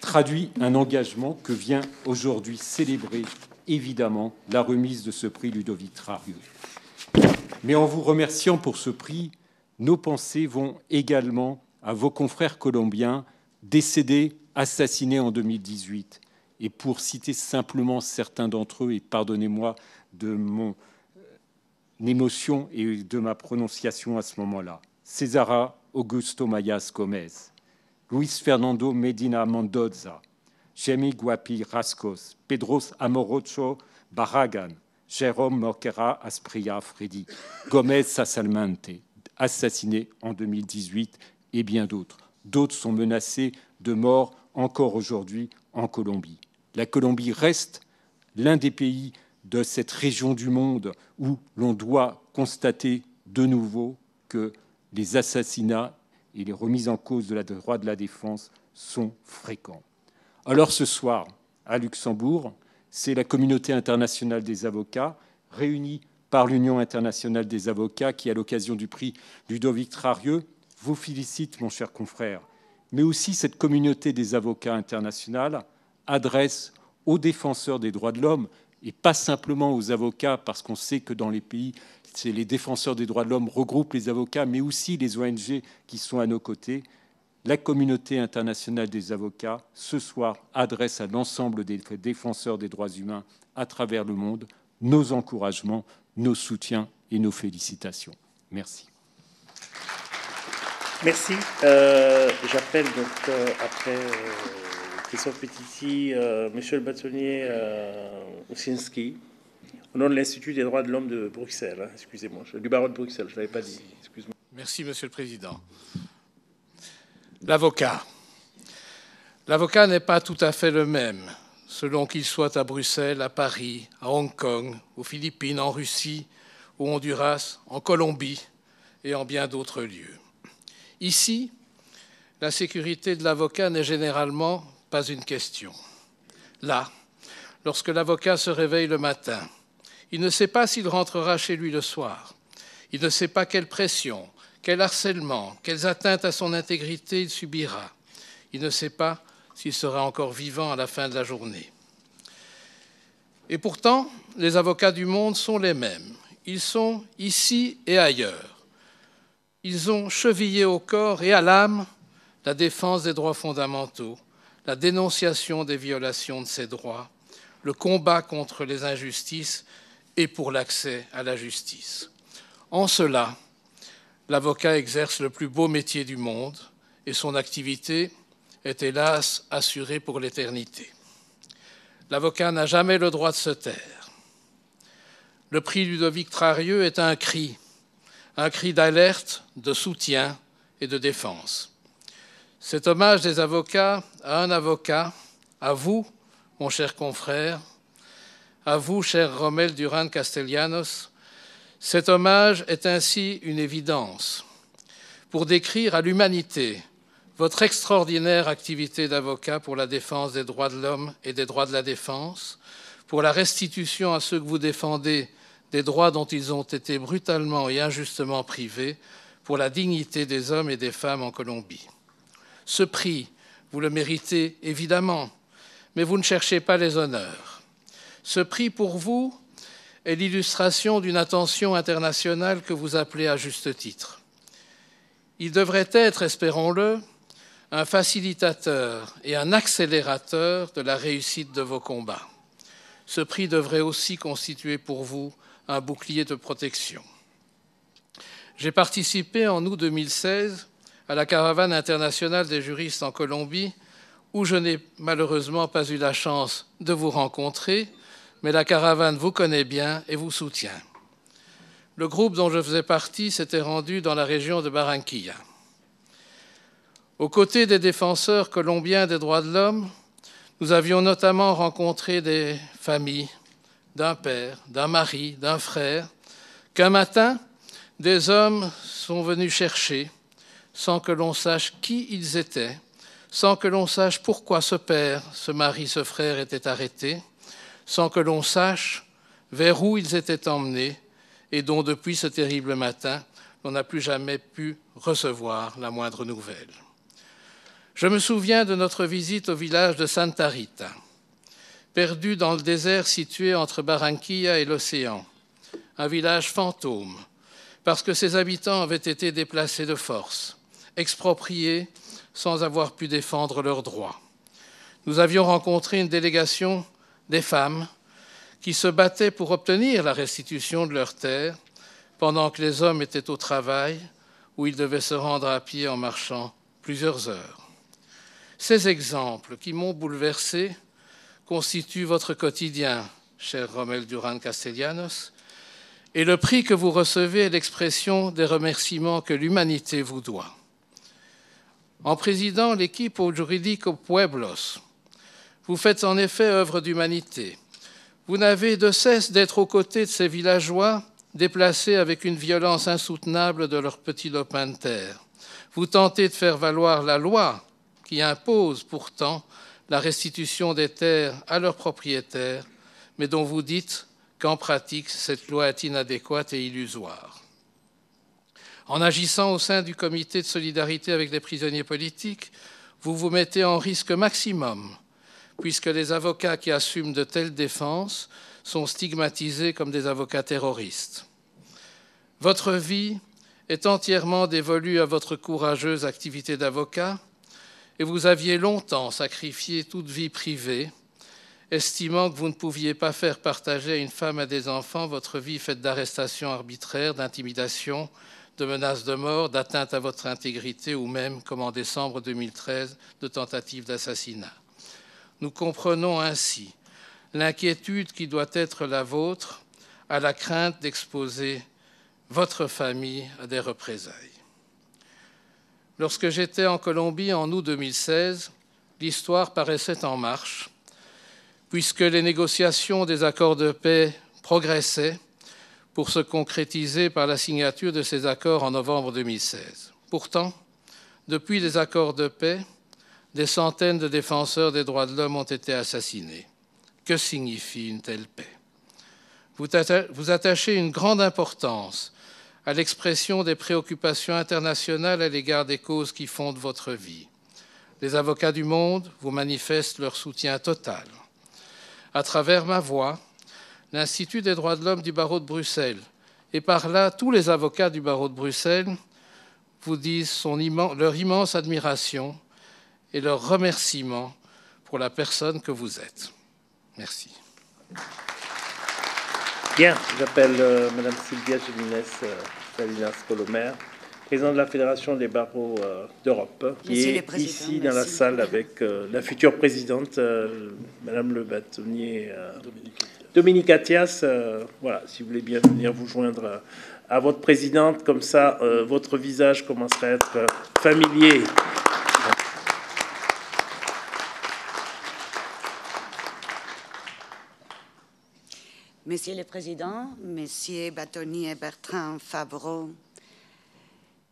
traduit un engagement que vient aujourd'hui célébrer, évidemment, la remise de ce prix Ludovic Trarieux. Mais en vous remerciant pour ce prix, nos pensées vont également à vos confrères colombiens décédés, assassinés en deux mille dix-huit. Et pour citer simplement certains d'entre eux, et pardonnez-moi de mon émotion et de ma prononciation à ce moment-là, Césara Augusto Mayas Gómez, Luis Fernando Medina Mendoza, Jaime Guapi Rascos, Pedro Amorocho Barragan, Jérôme Moquera Aspria Freddy, Gómez Sasalmante, assassinés en deux mille dix-huit, et bien d'autres. D'autres sont menacés de mort encore aujourd'hui en Colombie. La Colombie reste l'un des pays de cette région du monde où l'on doit constater de nouveau que les assassinats et les remises en cause de la droit de la défense sont fréquents. Alors ce soir, à Luxembourg, c'est la communauté internationale des avocats réunie par l'Union internationale des avocats qui, à l'occasion du prix Ludovic Trarieux, vous félicite, mon cher confrère. Mais aussi cette communauté des avocats internationale adresse aux défenseurs des droits de l'homme, et pas simplement aux avocats, parce qu'on sait que dans les pays, c'est les défenseurs des droits de l'homme regroupent les avocats, mais aussi les O N G qui sont à nos côtés. La communauté internationale des avocats, ce soir, adresse à l'ensemble des défenseurs des droits humains à travers le monde nos encouragements, nos soutiens et nos félicitations. Merci. Merci. Euh, J'appelle donc euh, après euh, Christophe Petiti, euh, Monsieur le bâtonnier euh, Ousinski, au nom de l'Institut des droits de l'homme de Bruxelles. Hein, excusez-moi, du barreau de Bruxelles, je ne l'avais pas dit. Excuse-moi. Merci, Monsieur le Président. L'avocat. L'avocat n'est pas tout à fait le même, selon qu'il soit à Bruxelles, à Paris, à Hong Kong, aux Philippines, en Russie, au Honduras, en Colombie et en bien d'autres lieux. Ici, la sécurité de l'avocat n'est généralement pas une question. Là, lorsque l'avocat se réveille le matin, il ne sait pas s'il rentrera chez lui le soir. Il ne sait pas quelle pression, quel harcèlement, quelles atteintes à son intégrité il subira. Il ne sait pas s'il sera encore vivant à la fin de la journée. Et pourtant, les avocats du monde sont les mêmes. Ils sont ici et ailleurs, ils ont chevillé au corps et à l'âme la défense des droits fondamentaux, la dénonciation des violations de ces droits, le combat contre les injustices et pour l'accès à la justice. En cela, l'avocat exerce le plus beau métier du monde et son activité est hélas assurée pour l'éternité. L'avocat n'a jamais le droit de se taire. Le prix Ludovic Trarieux est un cri, un cri d'alerte, de soutien et de défense. Cet hommage des avocats à un avocat, à vous, mon cher confrère, à vous, cher Rommel Durán Castellanos, cet hommage est ainsi une évidence pour décrire à l'humanité votre extraordinaire activité d'avocat pour la défense des droits de l'homme et des droits de la défense, pour la restitution à ceux que vous défendez des droits dont ils ont été brutalement et injustement privés, pour la dignité des hommes et des femmes en Colombie. Ce prix, vous le méritez évidemment, mais vous ne cherchez pas les honneurs. Ce prix pour vous est l'illustration d'une attention internationale que vous appelez à juste titre. Il devrait être, espérons-le, un facilitateur et un accélérateur de la réussite de vos combats. Ce prix devrait aussi constituer pour vous un bouclier de protection. J'ai participé en août deux mille seize à la caravane internationale des juristes en Colombie, où je n'ai malheureusement pas eu la chance de vous rencontrer, mais la caravane vous connaît bien et vous soutient. Le groupe dont je faisais partie s'était rendu dans la région de Barranquilla. Aux côtés des défenseurs colombiens des droits de l'homme, nous avions notamment rencontré des familles, d'un père, d'un mari, d'un frère, qu'un matin, des hommes sont venus chercher, sans que l'on sache qui ils étaient, sans que l'on sache pourquoi ce père, ce mari, ce frère étaient arrêtés, sans que l'on sache vers où ils étaient emmenés, et dont depuis ce terrible matin, l'on n'a plus jamais pu recevoir la moindre nouvelle. Je me souviens de notre visite au village de Santa Rita, perdu dans le désert situé entre Barranquilla et l'océan, un village fantôme, parce que ses habitants avaient été déplacés de force, expropriés sans avoir pu défendre leurs droits. Nous avions rencontré une délégation des femmes qui se battaient pour obtenir la restitution de leurs terres, pendant que les hommes étaient au travail, où ils devaient se rendre à pied en marchant plusieurs heures. Ces exemples qui m'ont bouleversé constituent votre quotidien, cher Rommel Durán Castellanos, et le prix que vous recevez est l'expression des remerciements que l'humanité vous doit. En présidant l'équipe Equipo Jurídico Pueblos, vous faites en effet œuvre d'humanité. Vous n'avez de cesse d'être aux côtés de ces villageois déplacés avec une violence insoutenable de leurs petits lopins de terre. Vous tentez de faire valoir la loi qui impose pourtant la restitution des terres à leurs propriétaires, mais dont vous dites qu'en pratique, cette loi est inadéquate et illusoire. En agissant au sein du comité de solidarité avec les prisonniers politiques, vous vous mettez en risque maximum, puisque les avocats qui assument de telles défenses sont stigmatisés comme des avocats terroristes. Votre vie est entièrement dévolue à votre courageuse activité d'avocat, et vous aviez longtemps sacrifié toute vie privée, estimant que vous ne pouviez pas faire partager à une femme et à des enfants votre vie faite d'arrestations arbitraires, d'intimidations, de menaces de mort, d'atteintes à votre intégrité ou même, comme en décembre deux mille treize, de tentatives d'assassinat. Nous comprenons ainsi l'inquiétude qui doit être la vôtre à la crainte d'exposer votre famille à des représailles. Lorsque j'étais en Colombie en août deux mille seize, l'histoire paraissait en marche, puisque les négociations des accords de paix progressaient pour se concrétiser par la signature de ces accords en novembre deux mille seize. Pourtant, depuis les accords de paix, des centaines de défenseurs des droits de l'homme ont été assassinés. Que signifie une telle paix? Vous attachez une grande importance à l'expression des préoccupations internationales à l'égard des causes qui fondent votre vie. Les avocats du monde vous manifestent leur soutien total. À travers ma voix, l'Institut des droits de l'homme du barreau de Bruxelles, et par là tous les avocats du barreau de Bruxelles, vous disent son immense, leur immense admiration et leur remerciement pour la personne que vous êtes. Merci. Bien, j'appelle euh, Madame Sylvia Géminès Salinas Colomer, présidente de la Fédération des barreaux euh, d'Europe, qui est ici dans la salle avec euh, la future présidente, euh, Madame le bâtonnier euh, Dominique Attias. Euh, voilà, si vous voulez bien venir vous joindre euh, à votre présidente, comme ça, euh, votre visage commencerait à être euh, familier. Monsieur le Président, Monsieur Bâtonnier Bertrand Fravaux,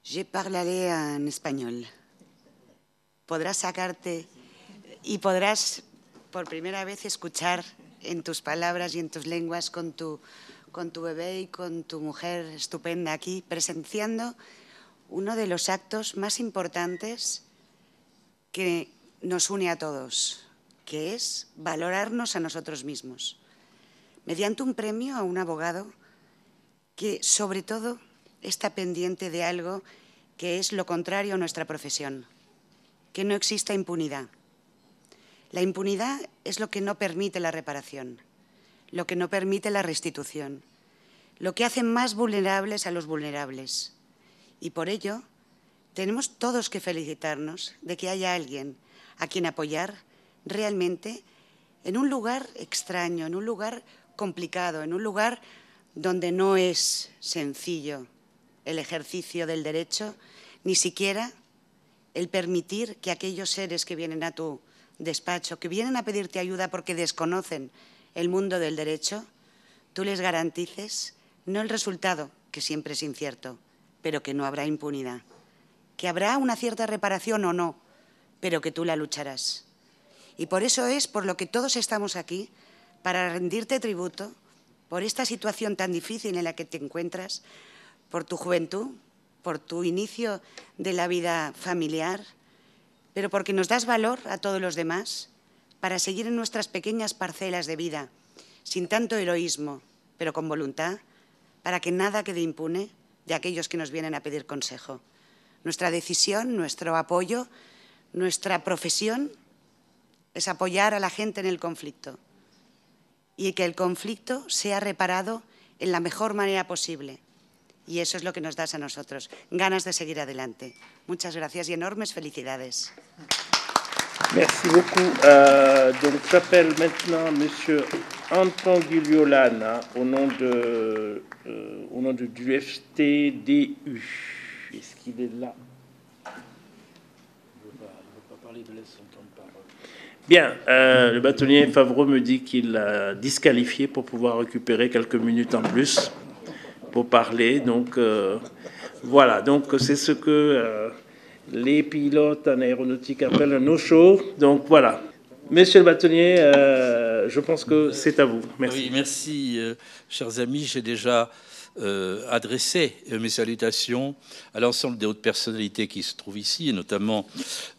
je parlerai en espagnol. Podrás sacarte y podrás por primera vez escuchar en tus palabras y en tus lenguas con tu, con tu bebé y con tu mujer estupenda aquí, presenciando uno de los actos más importantes que nos une a todos, que es valorarnos a nosotros mismos, mediante un premio a un abogado que, sobre todo, está pendiente de algo que es lo contrario a nuestra profesión, que no exista impunidad. La impunidad es lo que no permite la reparación, lo que no permite la restitución, lo que hace más vulnerables a los vulnerables. Y por ello, tenemos todos que felicitarnos de que haya alguien a quien apoyar realmente en un lugar extraño, en un lugar complicado, en un lugar donde no es sencillo el ejercicio del derecho, ni siquiera el permitir que aquellos seres que vienen a tu despacho, que vienen a pedirte ayuda porque desconocen el mundo del derecho, tú les garantices no el resultado, que siempre es incierto, pero que no habrá impunidad, que habrá una cierta reparación o no, pero que tú la lucharás. Y por eso es por lo que todos estamos aquí, para rendirte tributo por esta situación tan difícil en la que te encuentras, por tu juventud, por tu inicio de la vida familiar, pero porque nos das valor a todos los demás para seguir en nuestras pequeñas parcelas de vida, sin tanto heroísmo, pero con voluntad, para que nada quede impune de aquellos que nos vienen a pedir consejo. Nuestra decisión, nuestro apoyo, nuestra profesión es apoyar a la gente en el conflicto, y que el conflicto sea reparado en la mejor manera posible. Y eso es lo que nos das a nosotros, ganas de seguir adelante. Muchas gracias y enormes felicidades. Merci beaucoup. Euh, donc, j'appelle maintenant Monsieur Antón Guiliolana au nom de, euh, au nom de, du F T D U. Est-ce qu'il est là? Il ne veut pas parler de laisse son temps de parole. Bien, euh, le bâtonnier Fravaux me dit qu'il l'a disqualifié pour pouvoir récupérer quelques minutes en plus pour parler. Donc, euh, voilà, donc c'est ce que euh, les pilotes en aéronautique appellent un no-show. Donc, voilà. Monsieur le bâtonnier, euh, je pense que c'est à vous. Merci. Oui, merci, euh, chers amis. J'ai déjà euh, adressé mes salutations à l'ensemble des autres personnalités qui se trouvent ici, et notamment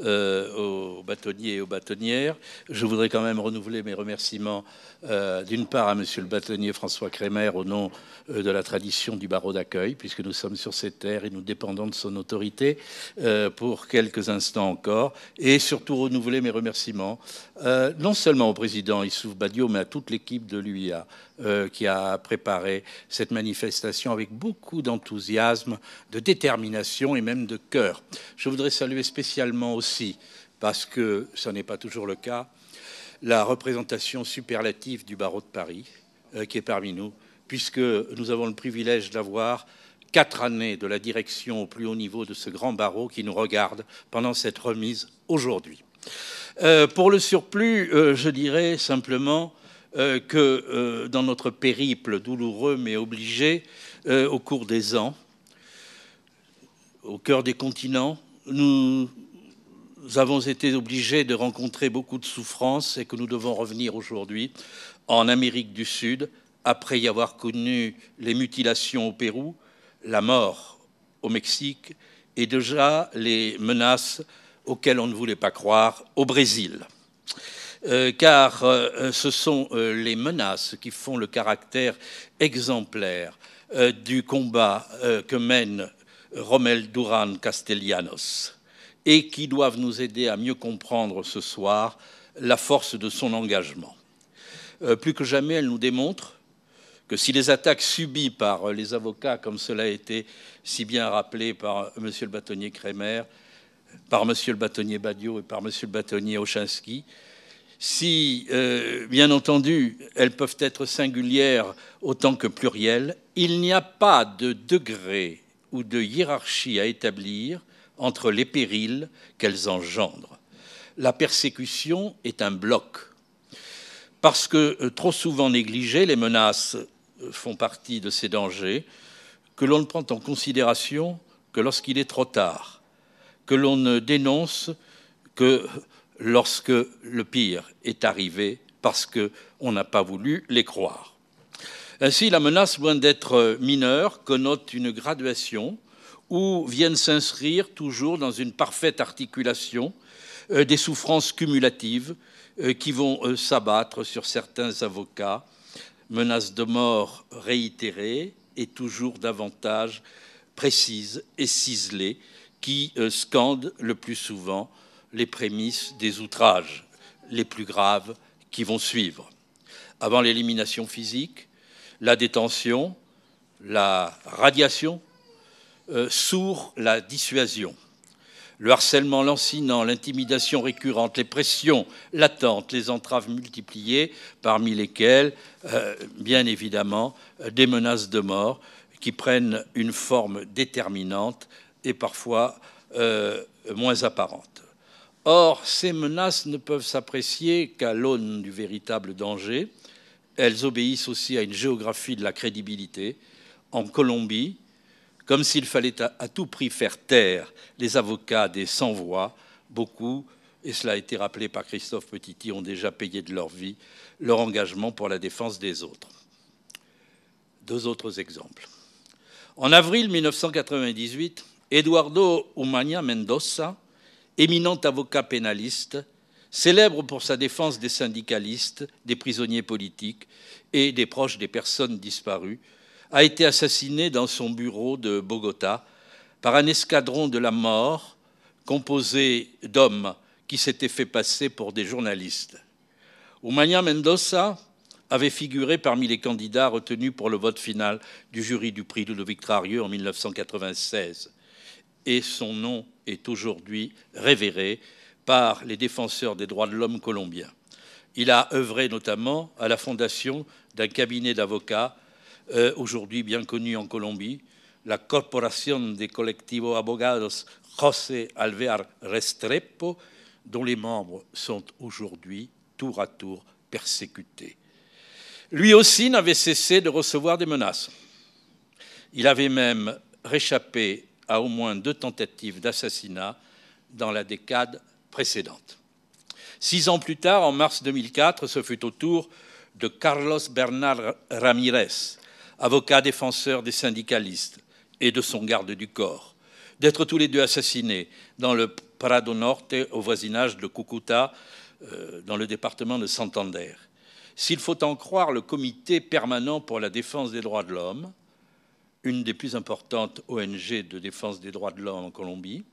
euh, aux bâtonniers et aux bâtonnières. Je voudrais quand même renouveler mes remerciements, euh, d'une part à Monsieur le bâtonnier François Kremer, au nom euh, de la tradition du barreau d'accueil, puisque nous sommes sur ses terres et nous dépendons de son autorité euh, pour quelques instants encore, et surtout renouveler mes remerciements Euh, non seulement au président Yssouf Badiou, mais à toute l'équipe de l'U I A euh, qui a préparé cette manifestation avec beaucoup d'enthousiasme, de détermination et même de cœur. Je voudrais saluer spécialement aussi, parce que ce n'est pas toujours le cas, la représentation superlative du barreau de Paris euh, qui est parmi nous, puisque nous avons le privilège d'avoir quatre années de la direction au plus haut niveau de ce grand barreau qui nous regarde pendant cette remise aujourd'hui. Euh, pour le surplus, euh, je dirais simplement euh, que euh, dans notre périple douloureux mais obligé, euh, au cours des ans, au cœur des continents, nous avons été obligés de rencontrer beaucoup de souffrances et que nous devons revenir aujourd'hui en Amérique du Sud, après y avoir connu les mutilations au Pérou, la mort au Mexique et déjà les menaces auxquels on ne voulait pas croire, au Brésil. Euh, car euh, ce sont euh, les menaces qui font le caractère exemplaire euh, du combat euh, que mène Rommel Durán Castellanos, et qui doivent nous aider à mieux comprendre ce soir la force de son engagement. Euh, plus que jamais, elle nous démontre que si les attaques subies par les avocats, comme cela a été si bien rappelé par M. le bâtonnier Kremer, par M. le bâtonnier Badiou et par M. le bâtonnier Ochinski, si, euh, bien entendu, elles peuvent être singulières autant que plurielles, il n'y a pas de degré ou de hiérarchie à établir entre les périls qu'elles engendrent. La persécution est un bloc. Parce que, trop souvent négligées, les menaces font partie de ces dangers que l'on ne prend en considération que lorsqu'il est trop tard, que l'on ne dénonce que lorsque le pire est arrivé, parce qu'on n'a pas voulu les croire. Ainsi, la menace, loin d'être mineure, connote une graduation où viennent s'inscrire toujours dans une parfaite articulation euh, des souffrances cumulatives euh, qui vont euh, s'abattre sur certains avocats, menaces de mort réitérées et toujours davantage précises et ciselées qui euh, scandent le plus souvent les prémices des outrages les plus graves qui vont suivre. Avant l'élimination physique, la détention, la radiation, euh, sourd la dissuasion. Le harcèlement lancinant, l'intimidation récurrente, les pressions latentes, les entraves multipliées, parmi lesquelles, euh, bien évidemment, des menaces de mort qui prennent une forme déterminante et parfois euh, moins apparente. Or, ces menaces ne peuvent s'apprécier qu'à l'aune du véritable danger. Elles obéissent aussi à une géographie de la crédibilité. En Colombie, comme s'il fallait à tout prix faire taire les avocats des sans-voix, beaucoup, et cela a été rappelé par Christophe Petiti, ont déjà payé de leur vie leur engagement pour la défense des autres. Deux autres exemples. En avril mille neuf cent quatre-vingt-dix-huit, Eduardo Umaña Mendoza, éminent avocat pénaliste, célèbre pour sa défense des syndicalistes, des prisonniers politiques et des proches des personnes disparues, a été assassiné dans son bureau de Bogota par un escadron de la mort composé d'hommes qui s'étaient fait passer pour des journalistes. Umaña Mendoza avait figuré parmi les candidats retenus pour le vote final du jury du prix Ludovic Trarieux en mille neuf cent quatre-vingt-seize. Et son nom est aujourd'hui révéré par les défenseurs des droits de l'homme colombiens. Il a œuvré notamment à la fondation d'un cabinet d'avocats, euh, aujourd'hui bien connu en Colombie, la Corporación de Colectivos Abogados José Alvear Restrepo, dont les membres sont aujourd'hui tour à tour persécutés. Lui aussi n'avait cessé de recevoir des menaces. Il avait même réchappé à au moins deux tentatives d'assassinat dans la décade précédente. Six ans plus tard, en mars deux mille quatre, ce fut au tour de Carlos Bernal Ramirez, avocat défenseur des syndicalistes et de son garde du corps, d'être tous les deux assassinés dans le Prado Norte, au voisinage de Cúcuta, euh, dans le département de Santander. S'il faut en croire le comité permanent pour la défense des droits de l'homme, une des plus importantes O N G de défense des droits de l'homme en Colombie,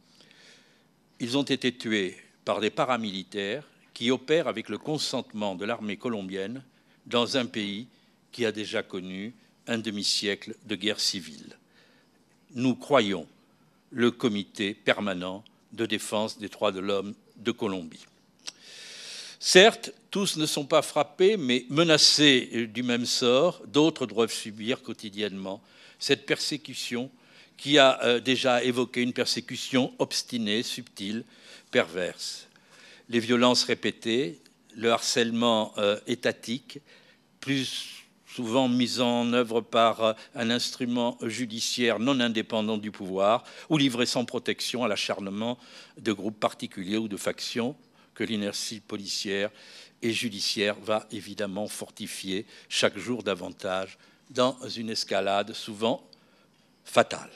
ils ont été tués par des paramilitaires qui opèrent avec le consentement de l'armée colombienne dans un pays qui a déjà connu un demi-siècle de guerre civile. Nous croyons le comité permanent de défense des droits de l'homme de Colombie. Certes, tous ne sont pas frappés, mais menacés du même sort, d'autres doivent subir quotidiennement cette persécution qui a déjà évoqué une persécution obstinée, subtile, perverse. Les violences répétées, le harcèlement euh, étatique, plus souvent mis en œuvre par un instrument judiciaire non indépendant du pouvoir, ou livré sans protection à l'acharnement de groupes particuliers ou de factions que l'inertie policière et judiciaire va évidemment fortifier chaque jour davantage dans une escalade souvent fatale.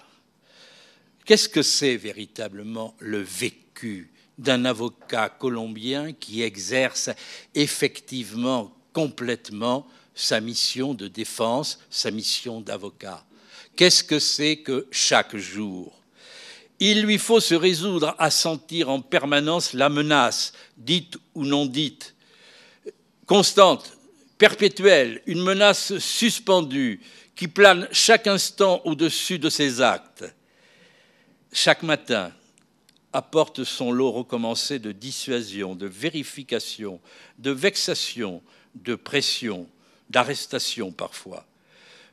Qu'est-ce que c'est véritablement le vécu d'un avocat colombien qui exerce effectivement, complètement, sa mission de défense, sa mission d'avocat? Qu'est-ce que c'est que chaque jour, Il lui faut se résoudre à sentir en permanence la menace, dite ou non dite, constante, perpétuelle, une menace suspendue qui plane chaque instant au-dessus de ses actes. Chaque matin, apporte son lot recommencé de dissuasion, de vérification, de vexation, de pression, d'arrestation parfois.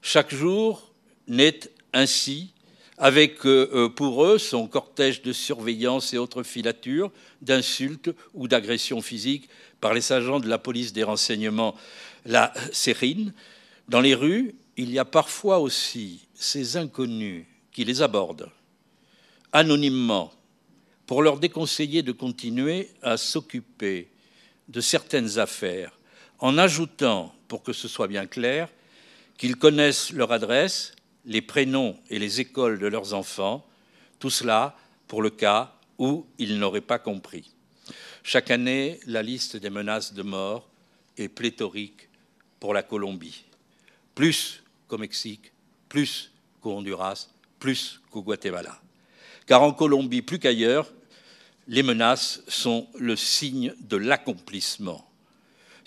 Chaque jour naît ainsi, avec euh, pour eux son cortège de surveillance et autres filatures, d'insultes ou d'agressions physiques par les agents de la police des renseignements, la Sérine. Dans les rues, il y a parfois aussi ces inconnus qui les abordent, anonymement, pour leur déconseiller de continuer à s'occuper de certaines affaires, en ajoutant, pour que ce soit bien clair, qu'ils connaissent leur adresse, les prénoms et les écoles de leurs enfants, tout cela pour le cas où ils n'auraient pas compris. Chaque année, la liste des menaces de mort est pléthorique pour la Colombie. Plus qu'au Mexique, plus qu'au Honduras, plus qu'au Guatemala. Car en Colombie, plus qu'ailleurs, les menaces sont le signe de l'accomplissement.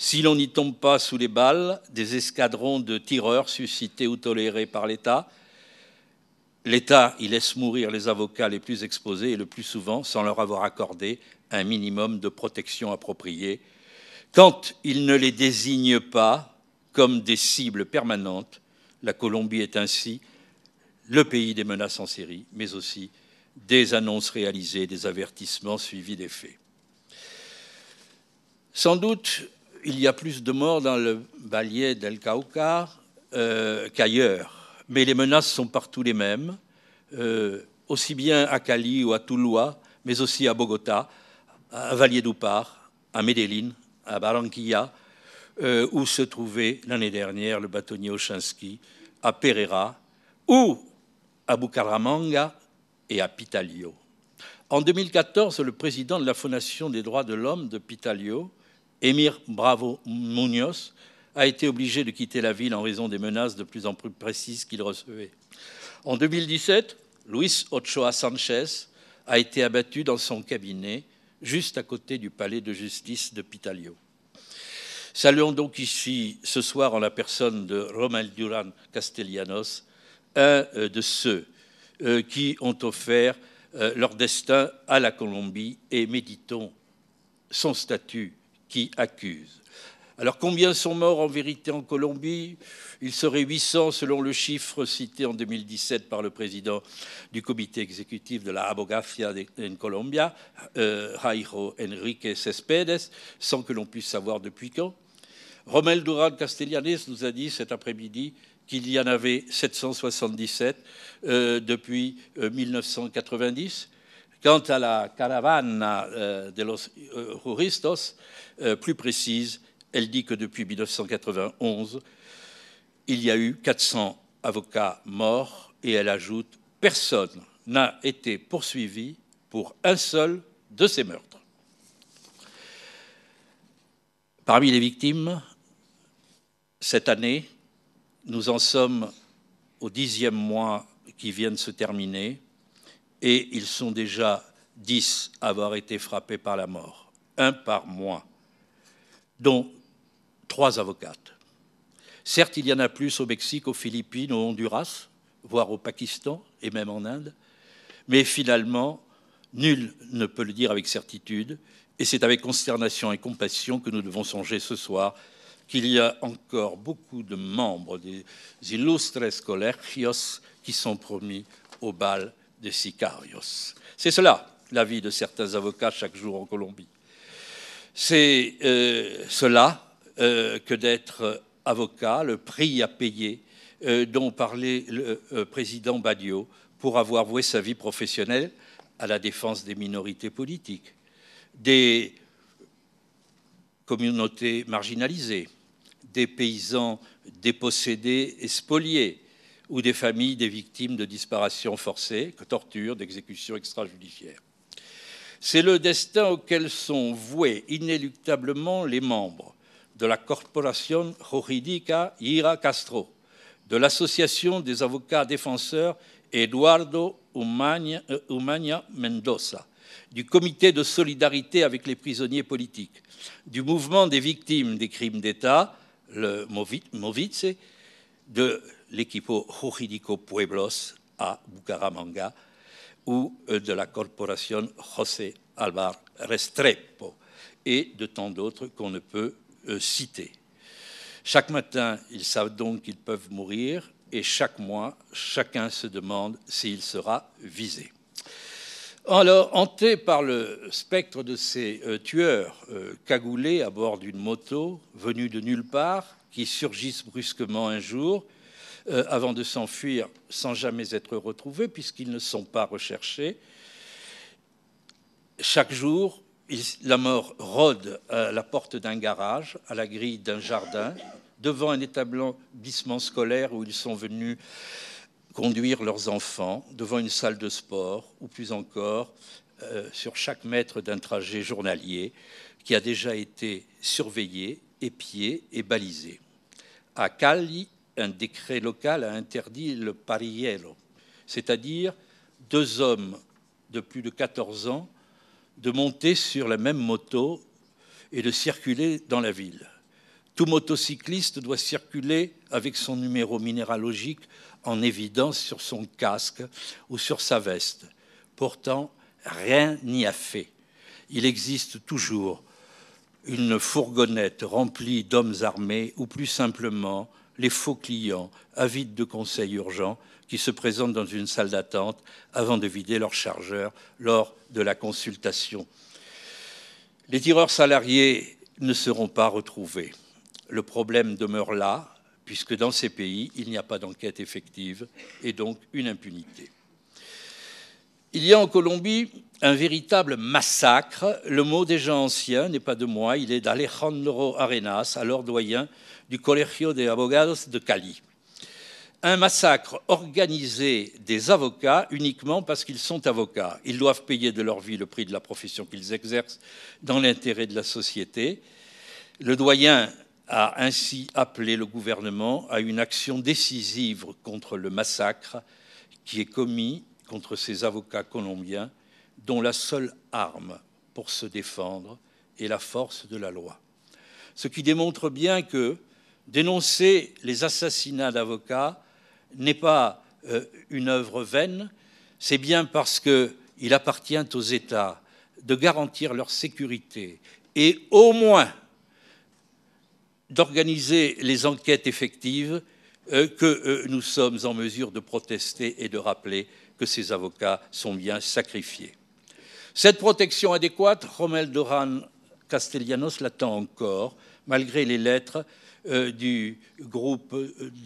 Si l'on n'y tombe pas sous les balles des escadrons de tireurs suscités ou tolérés par l'État, l'État y laisse mourir les avocats les plus exposés et le plus souvent sans leur avoir accordé un minimum de protection appropriée, quand il ne les désigne pas comme des cibles permanentes. La Colombie est ainsi le pays des menaces en série, mais aussi des annonces réalisées, des avertissements suivis des faits. Sans doute, il y a plus de morts dans le Valle del Cauca euh, qu'ailleurs, mais les menaces sont partout les mêmes, euh, aussi bien à Cali ou à Tuluá, mais aussi à Bogota, à Valledupar, à Medellín, à Barranquilla, euh, où se trouvait l'année dernière le bâtonnier Ochinski, à Pereira, ou à Bucaramanga, et à Pitalio. En deux mille quatorze, le président de la Fondation des droits de l'homme de Pitalio, Emir Bravo Munoz, a été obligé de quitter la ville en raison des menaces de plus en plus précises qu'il recevait. En deux mille dix-sept, Luis Ochoa Sanchez a été abattu dans son cabinet, juste à côté du palais de justice de Pitalio. Saluons donc ici, ce soir, en la personne de Rommel Durán Castellanos, un de ceux qui ont offert leur destin à la Colombie, et méditons son statut qui accuse. Alors combien sont morts en vérité en Colombie? Il serait huit cents selon le chiffre cité en deux mille dix-sept par le président du comité exécutif de la Abogacía en Colombia, Jairo Enrique Céspedes, sans que l'on puisse savoir depuis quand. Rommel Durán Castellanos nous a dit cet après-midi qu'il y en avait sept cent soixante-dix-sept euh, depuis euh, mille neuf cent quatre-vingt-dix. Quant à la caravana euh, de los euh, juristas, euh, plus précise, elle dit que depuis mille neuf cent quatre-vingt-onze, il y a eu quatre cents avocats morts, et elle ajoute « Personne n'a été poursuivi pour un seul de ces meurtres. » Parmi les victimes, cette année, nous en sommes au dixième mois qui vient de se terminer et ils sont déjà dix à avoir été frappés par la mort, un par mois, dont trois avocates. Certes, il y en a plus au Mexique, aux Philippines, au Honduras, voire au Pakistan et même en Inde, mais finalement, nul ne peut le dire avec certitude et c'est avec consternation et compassion que nous devons songer ce soir qu'il y a encore beaucoup de membres des illustres colegios qui sont promis au bal des sicarios. C'est cela, la vie de certains avocats chaque jour en Colombie. C'est euh, cela euh, que d'être avocat, le prix à payer euh, dont parlait le euh, président Badiou pour avoir voué sa vie professionnelle à la défense des minorités politiques, des communautés marginalisées, des paysans dépossédés et spoliés, ou des familles des victimes de disparitions forcées, de tortures, d'exécutions extrajudiciaires. C'est le destin auquel sont voués inéluctablement les membres de la Corporación Jurídica Yira Castro, de l'Association des avocats défenseurs Eduardo Umaña, euh, Umaña Mendoza, du comité de solidarité avec les prisonniers politiques, du mouvement des victimes des crimes d'État, le Movice, de l'Equipo Jurídico Pueblos à Bucaramanga, ou de la Corporación José Alvear Restrepo, et de tant d'autres qu'on ne peut citer. Chaque matin, ils savent donc qu'ils peuvent mourir, et chaque mois, chacun se demande s'il sera visé. Alors, hanté par le spectre de ces euh, tueurs euh, cagoulés à bord d'une moto, venus de nulle part, qui surgissent brusquement un jour, euh, avant de s'enfuir sans jamais être retrouvés, puisqu'ils ne sont pas recherchés, chaque jour, il, la mort rôde à la porte d'un garage, à la grille d'un jardin, devant un établissement scolaire où ils sont venus conduire leurs enfants, devant une salle de sport, ou plus encore, euh, sur chaque mètre d'un trajet journalier qui a déjà été surveillé, épié et balisé. À Cali, un décret local a interdit le parillero, c'est-à-dire deux hommes de plus de quatorze ans de monter sur la même moto et de circuler dans la ville. Tout motocycliste doit circuler avec son numéro minéralogique en évidence sur son casque ou sur sa veste. Pourtant, rien n'y a fait. Il existe toujours une fourgonnette remplie d'hommes armés ou plus simplement les faux clients avides de conseils urgents qui se présentent dans une salle d'attente avant de vider leur chargeur lors de la consultation. Les tireurs salariés ne seront pas retrouvés. Le problème demeure là, puisque dans ces pays, il n'y a pas d'enquête effective et donc une impunité. Il y a en Colombie un véritable massacre. Le mot déjà ancien n'est pas de moi, il est d'Alejandro Arenas, alors doyen du Colegio de Abogados de Cali. Un massacre organisé des avocats uniquement parce qu'ils sont avocats. Ils doivent payer de leur vie le prix de la profession qu'ils exercent dans l'intérêt de la société. Le doyen a ainsi appelé le gouvernement à une action décisive contre le massacre qui est commis contre ces avocats colombiens dont la seule arme pour se défendre est la force de la loi. Ce qui démontre bien que dénoncer les assassinats d'avocats n'est pas euh, une œuvre vaine, c'est bien parce qu'il appartient aux États de garantir leur sécurité et au moins d'organiser les enquêtes effectives euh, que euh, nous sommes en mesure de protester et de rappeler que ces avocats sont bien sacrifiés. Cette protection adéquate, Rommel Durán Castellanos l'attend encore, malgré les lettres euh, du groupe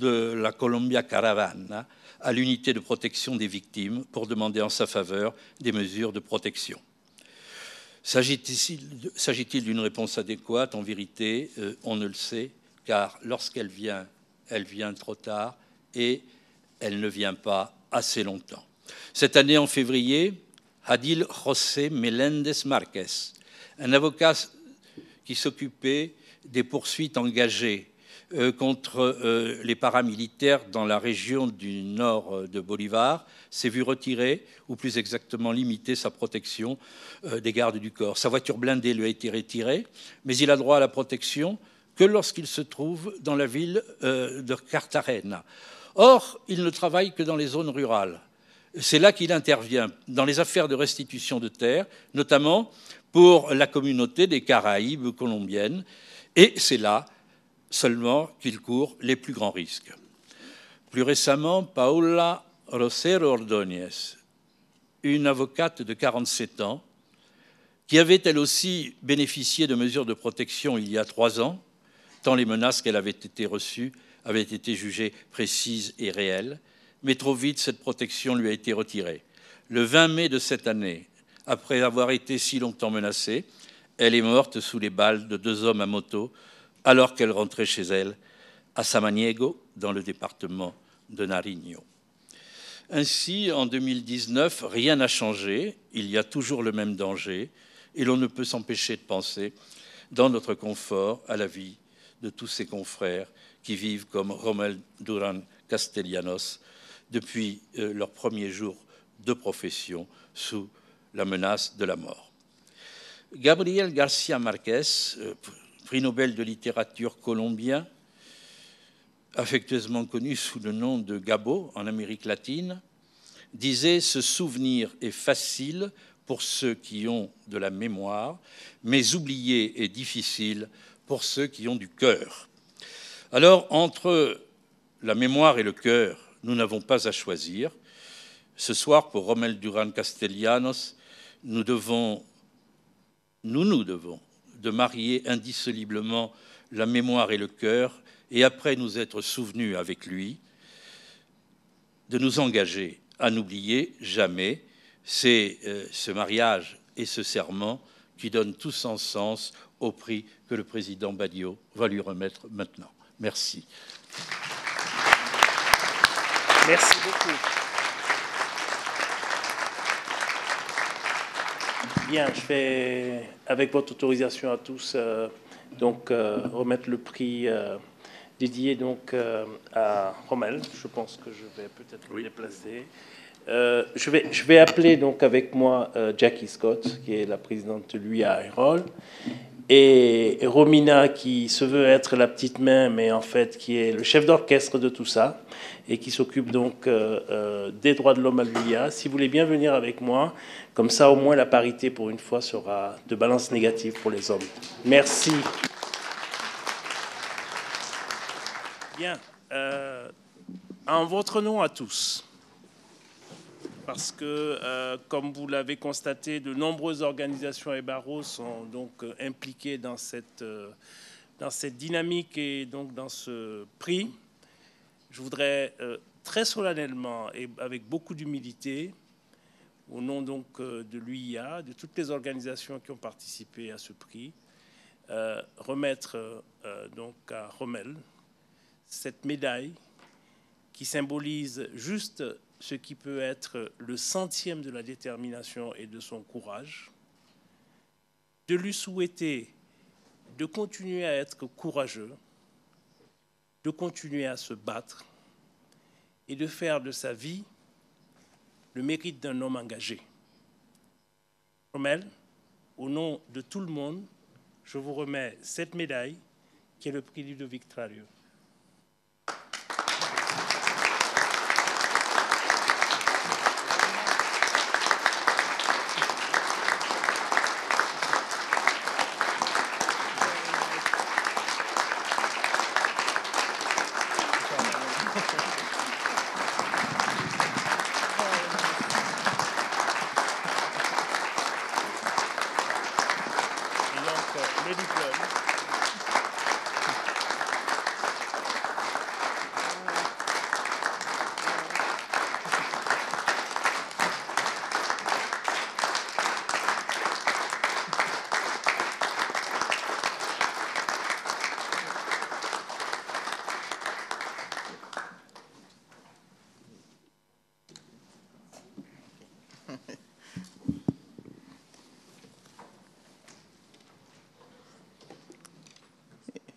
de la Colombia Caravana à l'unité de protection des victimes pour demander en sa faveur des mesures de protection. S'agit-il d'une réponse adéquate? En vérité, euh, on ne le sait, car lorsqu'elle vient, elle vient trop tard et elle ne vient pas assez longtemps. Cette année, en février, Hadil José Meléndez Marquez, un avocat qui s'occupait des poursuites engagées euh, contre euh, les paramilitaires dans la région du nord de Bolivar, s'est vu retirer, ou plus exactement limiter sa protection euh, des gardes du corps. Sa voiture blindée lui a été retirée, mais il a droit à la protection que lorsqu'il se trouve dans la ville euh, de Cartagena. Or, il ne travaille que dans les zones rurales. C'est là qu'il intervient, dans les affaires de restitution de terres, notamment pour la communauté des Caraïbes colombiennes, et c'est là seulement qu'il court les plus grands risques. Plus récemment, Paola Rosero Ordóñez, une avocate de quarante-sept ans, qui avait elle aussi bénéficié de mesures de protection il y a trois ans, tant les menaces qu'elle avait été reçues avaient été jugées précises et réelles, mais trop vite, cette protection lui a été retirée. Le vingt mai de cette année, après avoir été si longtemps menacée, elle est morte sous les balles de deux hommes à moto, alors qu'elle rentrait chez elle, à Samaniego, dans le département de Nariño. Ainsi, en deux mille dix-neuf, rien n'a changé, il y a toujours le même danger, et l'on ne peut s'empêcher de penser, dans notre confort, à la vie de tous ses confrères qui vivent comme Rommel Durán Castellanos depuis euh, leur premier jour de profession sous la menace de la mort. Gabriel García Márquez, prix Nobel de littérature colombien, affectueusement connu sous le nom de Gabo en Amérique latine, disait « Ce souvenir est facile pour ceux qui ont de la mémoire, mais oublier est difficile pour ceux qui ont du cœur. » Alors, entre la mémoire et le cœur, nous n'avons pas à choisir. Ce soir, pour Rommel Durán Castellanos, nous devons... Nous nous devons de marier indissolublement la mémoire et le cœur, et après nous être souvenus avec lui, de nous engager à n'oublier jamais. C'est euh, ce mariage et ce serment qui donnent tout son sens au prix que le président Badiou va lui remettre maintenant. Merci. Merci beaucoup. Bien, je vais, avec votre autorisation à tous, euh, donc, euh, remettre le prix euh, dédié donc, euh, à Rommel. Je pense que je vais peut-être le déplacer. Euh, je, vais, je vais appeler donc, avec moi euh, Jackie Scott, qui est la présidente de l'U I A à Erol, et, et Romina, qui se veut être la petite main, mais en fait qui est le chef d'orchestre de tout ça, et qui s'occupe donc euh, euh, des droits de l'homme à l'U I A. Si vous voulez bien venir avec moi, comme ça au moins la parité pour une fois sera de balance négative pour les hommes. Merci. Bien. Euh, en votre nom à tous, parce que, euh, comme vous l'avez constaté, de nombreuses organisations et barreaux sont donc euh, impliqués dans cette, euh, dans cette dynamique et donc dans ce prix. Je voudrais euh, très solennellement et avec beaucoup d'humilité, au nom donc euh, de l'U I A, de toutes les organisations qui ont participé à ce prix, euh, remettre euh, donc à Rommel cette médaille qui symbolise juste ce qui peut être le centième de la détermination et de son courage, de lui souhaiter de continuer à être courageux, de continuer à se battre et de faire de sa vie le mérite d'un homme engagé. Rommel, au nom de tout le monde, je vous remets cette médaille qui est le prix Ludovic Trarieux.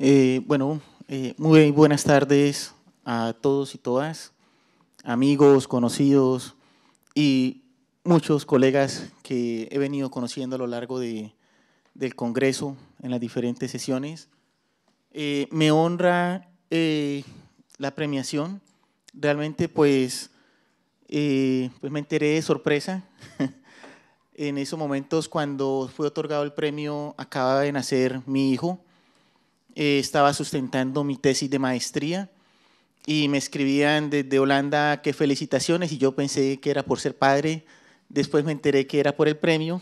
Eh, bueno, eh, muy buenas tardes a todos y todas, amigos, conocidos y muchos colegas que he venido conociendo a lo largo de, del Congreso en las diferentes sesiones. Eh, me honra eh, la premiación, realmente pues, eh, pues me enteré de sorpresa. En esos momentos cuando fue otorgado el premio acababa de nacer mi hijo. Eh, estaba sustentando mi tesis de maestría y me escribían desde Holanda que felicitaciones y yo pensé que era por ser padre, después me enteré que era por el premio.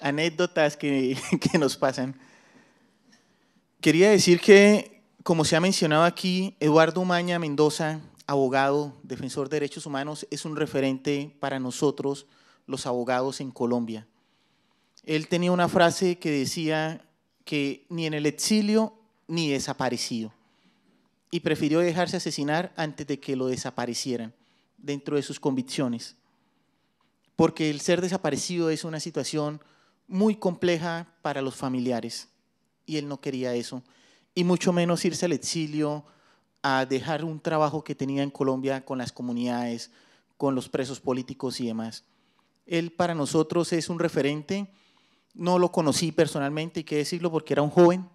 Anécdotas que, que nos pasan. Quería decir que, como se ha mencionado aquí, Eduardo Umaña Mendoza, abogado, defensor de derechos humanos, es un referente para nosotros, los abogados en Colombia. Él tenía una frase que decía… que ni en el exilio ni desaparecido, y prefirió dejarse asesinar antes de que lo desaparecieran, dentro de sus convicciones, porque el ser desaparecido es una situación muy compleja para los familiares, y él no quería eso, y mucho menos irse al exilio a dejar un trabajo que tenía en Colombia con las comunidades, con los presos políticos y demás. Él para nosotros es un referente, no lo conocí personalmente, hay que decirlo, porque era un joven,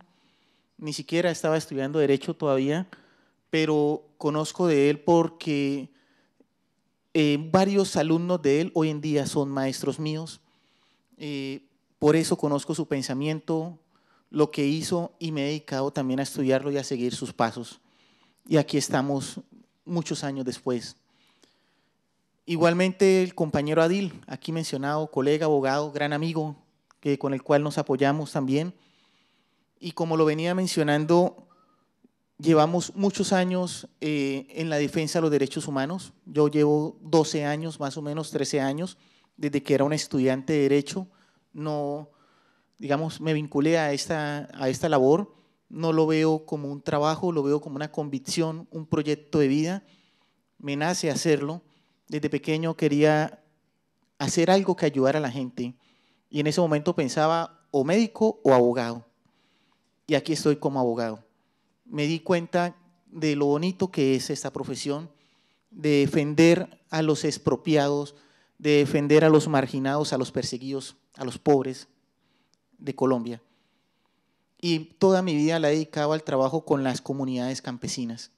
ni siquiera estaba estudiando Derecho todavía, pero conozco de él porque eh, varios alumnos de él hoy en día son maestros míos, eh, por eso conozco su pensamiento, lo que hizo, y me he dedicado también a estudiarlo y a seguir sus pasos. Y aquí estamos muchos años después. Igualmente el compañero Hadil, aquí mencionado, colega, abogado, gran amigo, que, con el cual nos apoyamos también. Y como lo venía mencionando, llevamos muchos años eh, en la defensa de los derechos humanos. Yo llevo doce años, más o menos trece años, desde que era un estudiante de Derecho. No, digamos, me vinculé a esta, a esta labor. No lo veo como un trabajo, lo veo como una convicción, un proyecto de vida. Me nace hacerlo. Desde pequeño quería hacer algo que ayudara a la gente y en ese momento pensaba o médico o abogado, y aquí estoy como abogado. Me di cuenta de lo bonito que es esta profesión, de defender a los expropiados, de defender a los marginados, a los perseguidos, a los pobres de Colombia. Y toda mi vida la he dedicado al trabajo con las comunidades campesinas,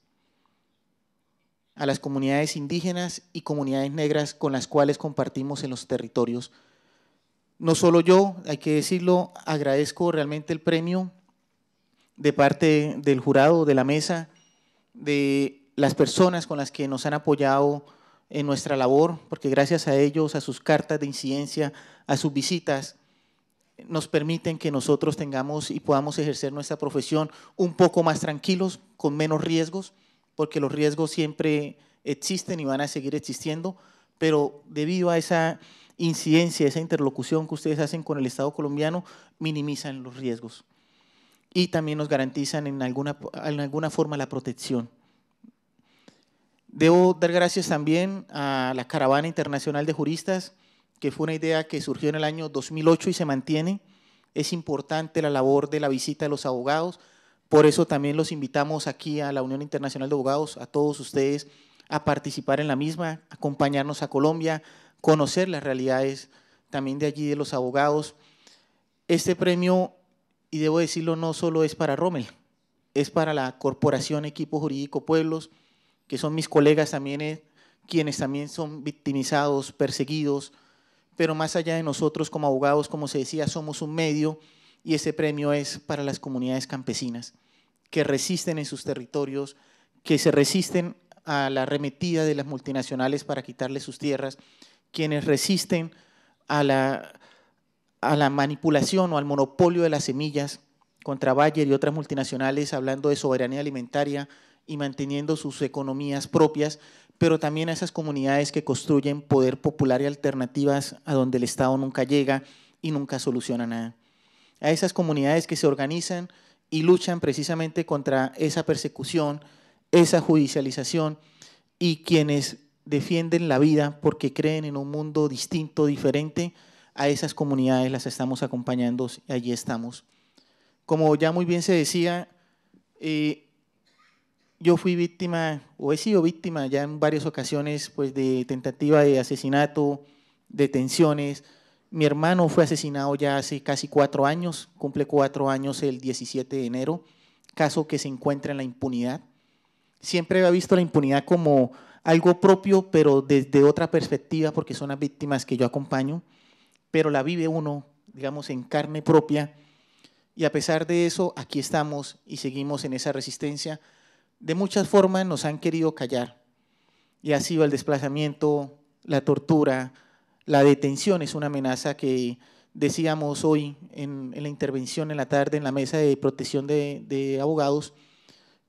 a las comunidades indígenas y comunidades negras con las cuales compartimos en los territorios. No solo yo, hay que decirlo, agradezco realmente el premio de parte del jurado, de la mesa, de las personas con las que nos han apoyado en nuestra labor, porque gracias a ellos, a sus cartas de incidencia, a sus visitas, nos permiten que nosotros tengamos y podamos ejercer nuestra profesión un poco más tranquilos, con menos riesgos, porque los riesgos siempre existen y van a seguir existiendo, pero debido a esa incidencia, esa interlocución que ustedes hacen con el Estado colombiano, minimizan los riesgos y también nos garantizan en alguna, en alguna forma la protección. Debo dar gracias también a la Caravana Internacional de Juristas, que fue una idea que surgió en el año dos mil ocho y se mantiene. Es importante la labor de la visita de los abogados. Por eso también los invitamos aquí a la Unión Internacional de Abogados, a todos ustedes, a participar en la misma, acompañarnos a Colombia, conocer las realidades también de allí de los abogados. Este premio, y debo decirlo, no solo es para Rommel, es para la Corporación Equipo Jurídico Pueblos, que son mis colegas también, eh, quienes también son victimizados, perseguidos, pero más allá de nosotros como abogados, como se decía, somos un medio. Y ese premio es para las comunidades campesinas que resisten en sus territorios, que se resisten a la arremetida de las multinacionales para quitarles sus tierras, quienes resisten a la, a la manipulación o al monopolio de las semillas contra Bayer y otras multinacionales, hablando de soberanía alimentaria y manteniendo sus economías propias, pero también a esas comunidades que construyen poder popular y alternativas a donde el Estado nunca llega y nunca soluciona nada. A esas comunidades que se organizan y luchan precisamente contra esa persecución, esa judicialización, y quienes defienden la vida porque creen en un mundo distinto, diferente, a esas comunidades las estamos acompañando y allí estamos. Como ya muy bien se decía, eh, yo fui víctima, o he sido víctima ya en varias ocasiones, pues, de tentativa de asesinato, detenciones. Mi hermano fue asesinado ya hace casi cuatro años, cumple cuatro años el diecisiete de enero, caso que se encuentra en la impunidad. Siempre había visto la impunidad como algo propio, pero desde otra perspectiva, porque son las víctimas que yo acompaño, pero la vive uno, digamos, en carne propia, y a pesar de eso, aquí estamos y seguimos en esa resistencia. De muchas formas nos han querido callar, y ha sido el desplazamiento, la tortura. La detención es una amenaza que decíamos hoy en, en la intervención en la tarde en la mesa de protección de, de abogados,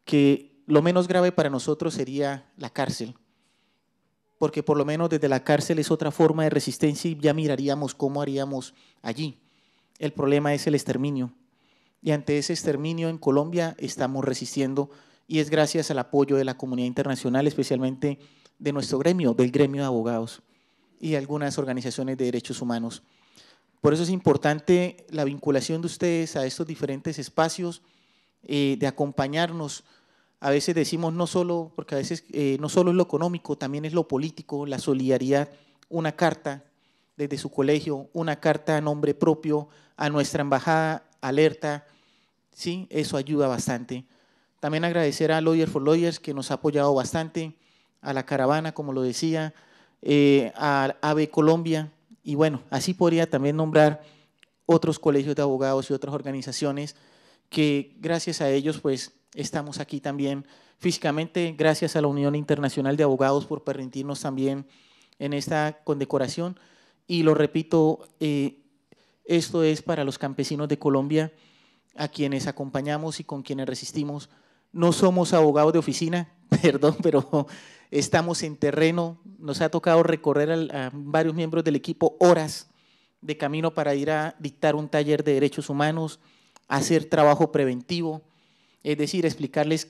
que lo menos grave para nosotros sería la cárcel, porque por lo menos desde la cárcel es otra forma de resistencia y ya miraríamos cómo haríamos allí. El problema es el exterminio, y ante ese exterminio en Colombia estamos resistiendo, y es gracias al apoyo de la comunidad internacional, especialmente de nuestro gremio, del gremio de abogados y algunas organizaciones de derechos humanos. Por eso es importante la vinculación de ustedes a estos diferentes espacios, eh, de acompañarnos a veces decimos no solo, porque a veces eh, no solo es lo económico, también es lo político, la solidaridad, una carta desde su colegio, una carta a nombre propio, a nuestra embajada, alerta, sí, eso ayuda bastante. También agradecer a Lawyer for Lawyers que nos ha apoyado bastante, a La Caravana, como lo decía, eh, a A B E Colombia, y bueno, así podría también nombrar otros colegios de abogados y otras organizaciones que gracias a ellos pues estamos aquí también físicamente, gracias a la Unión Internacional de Abogados por permitirnos también en esta condecoración. Y lo repito, eh, esto es para los campesinos de Colombia, a quienes acompañamos y con quienes resistimos. No somos abogados de oficina, perdón, pero estamos en terreno, nos ha tocado recorrer a, a varios miembros del equipo horas de camino para ir a dictar un taller de derechos humanos, hacer trabajo preventivo, es decir, explicarles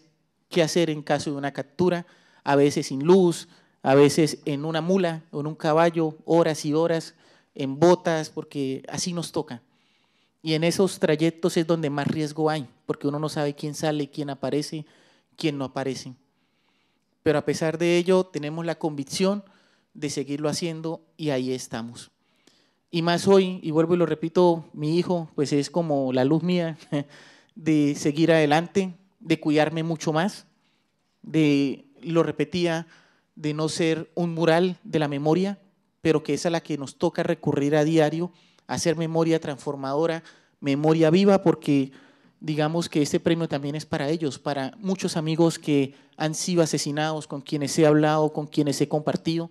qué hacer en caso de una captura, a veces sin luz, a veces en una mula o en un caballo, horas y horas, en botas, porque así nos toca. Y en esos trayectos es donde más riesgo hay, porque uno no sabe quién sale, quién aparece, quién no aparece. Pero a pesar de ello, tenemos la convicción de seguirlo haciendo y ahí estamos. Y más hoy, y vuelvo y lo repito, mi hijo pues es como la luz mía de seguir adelante, de cuidarme mucho más, de, lo repetía, de no ser un mural de la memoria, pero que es a la que nos toca recurrir a diario, hacer memoria transformadora, memoria viva, porque digamos que este premio también es para ellos, para muchos amigos que han sido asesinados, con quienes he hablado, con quienes he compartido,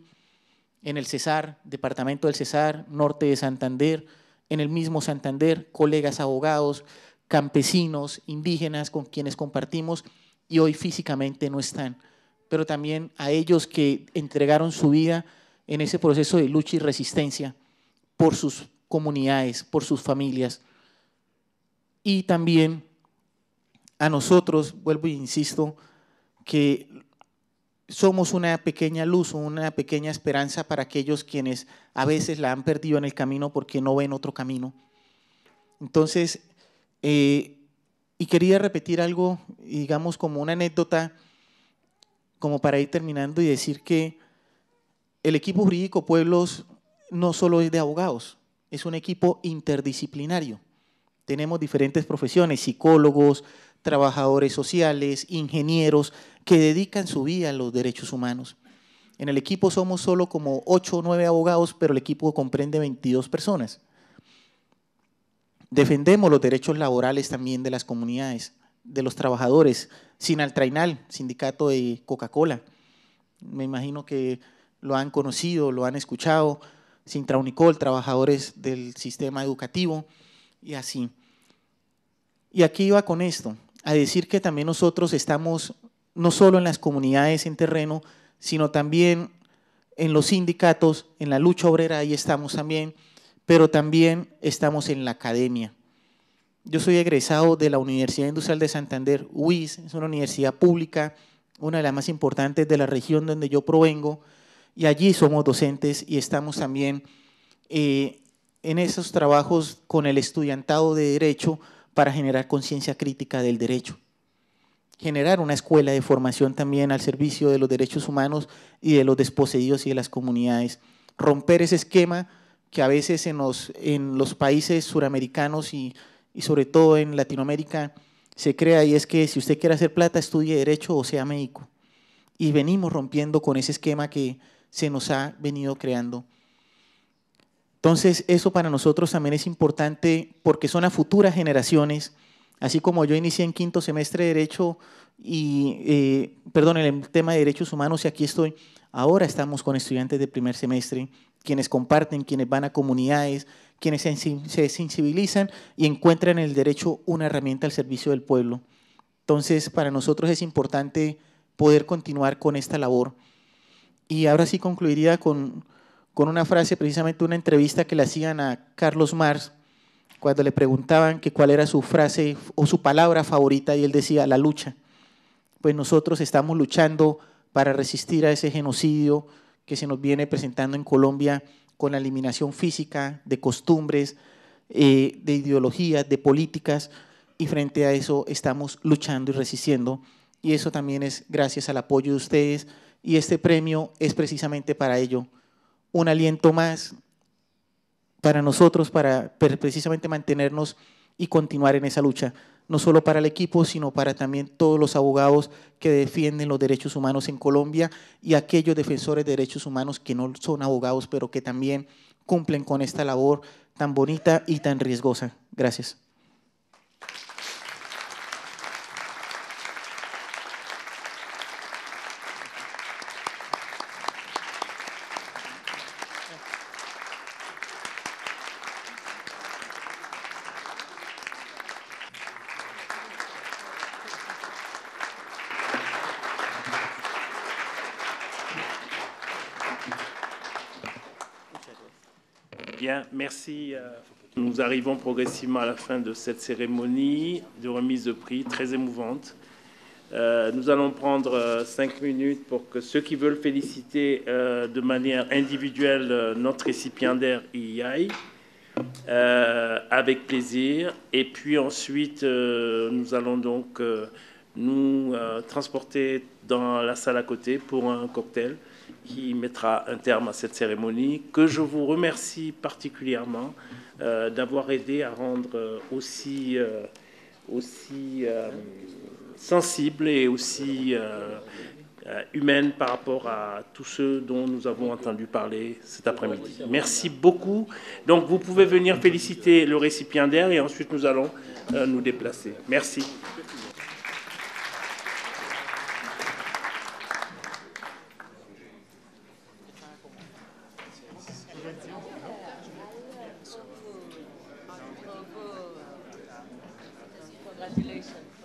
en el Cesar, departamento del Cesar, norte de Santander, en el mismo Santander, colegas abogados, campesinos, indígenas con quienes compartimos y hoy físicamente no están, pero también a ellos que entregaron su vida en ese proceso de lucha y resistencia por sus comunidades, por sus familias. Y también a nosotros, vuelvo e insisto, que somos una pequeña luz, una pequeña esperanza para aquellos quienes a veces la han perdido en el camino porque no ven otro camino. Entonces, eh, y quería repetir algo, digamos como una anécdota, como para ir terminando y decir que el equipo jurídico Pueblos no solo es de abogados, es un equipo interdisciplinario. Tenemos diferentes profesiones, psicólogos, trabajadores sociales, ingenieros que dedican su vida a los derechos humanos. En el equipo somos solo como ocho o nueve abogados, pero el equipo comprende veintidós personas. Defendemos los derechos laborales también de las comunidades, de los trabajadores. Sinaltrainal, sindicato de Coca-Cola, me imagino que lo han conocido, lo han escuchado. Sintraunicol, trabajadores del sistema educativo y así. Y aquí iba con esto, a decir que también nosotros estamos no solo en las comunidades en terreno, sino también en los sindicatos, en la lucha obrera, ahí estamos también, pero también estamos en la academia. Yo soy egresado de la Universidad Industrial de Santander, U I S, es una universidad pública, una de las más importantes de la región donde yo provengo, y allí somos docentes y estamos también eh, en esos trabajos con el estudiantado de Derecho, para generar conciencia crítica del derecho, generar una escuela de formación también al servicio de los derechos humanos y de los desposeídos y de las comunidades, romper ese esquema que a veces en los, en los países suramericanos y, y sobre todo en Latinoamérica se crea, y es que si usted quiere hacer plata, estudie derecho o sea médico, y venimos rompiendo con ese esquema que se nos ha venido creando. Entonces, eso para nosotros también es importante porque son a futuras generaciones, así como yo inicié en quinto semestre de Derecho, y, eh, perdón, en el tema de Derechos Humanos, y aquí estoy, ahora estamos con estudiantes de primer semestre, quienes comparten, quienes van a comunidades, quienes se, se sensibilizan y encuentran en el derecho una herramienta al servicio del pueblo. Entonces, para nosotros es importante poder continuar con esta labor. Y ahora sí concluiría con… con una frase, precisamente una entrevista que le hacían a Carlos Marx, cuando le preguntaban que cuál era su frase o su palabra favorita, y él decía, la lucha. Pues nosotros estamos luchando para resistir a ese genocidio que se nos viene presentando en Colombia con la eliminación física de costumbres, eh, de ideologías, de políticas, y frente a eso estamos luchando y resistiendo. y eso también es gracias al apoyo de ustedes y este premio es precisamente para ello, un aliento más para nosotros, para precisamente mantenernos y continuar en esa lucha, no solo para el equipo, sino para también todos los abogados que defienden los derechos humanos en Colombia y aquellos defensores de derechos humanos que no son abogados, pero que también cumplen con esta labor tan bonita y tan riesgosa. Gracias. Merci. Nous arrivons progressivement à la fin de cette cérémonie de remise de prix très émouvante. Nous allons prendre cinq minutes pour que ceux qui veulent féliciter de manière individuelle notre récipiendaire y aille avec plaisir. Et puis ensuite, nous allons donc nous transporter dans la salle à côté pour un cocktail qui mettra un terme à cette cérémonie, que je vous remercie particulièrement euh, d'avoir aidé à rendre aussi, euh, aussi euh, sensible et aussi euh, humaine par rapport à tous ceux dont nous avons entendu parler cet après-midi. Merci beaucoup. Donc vous pouvez venir féliciter le récipiendaire et ensuite nous allons euh, nous déplacer. Merci. Congratulations.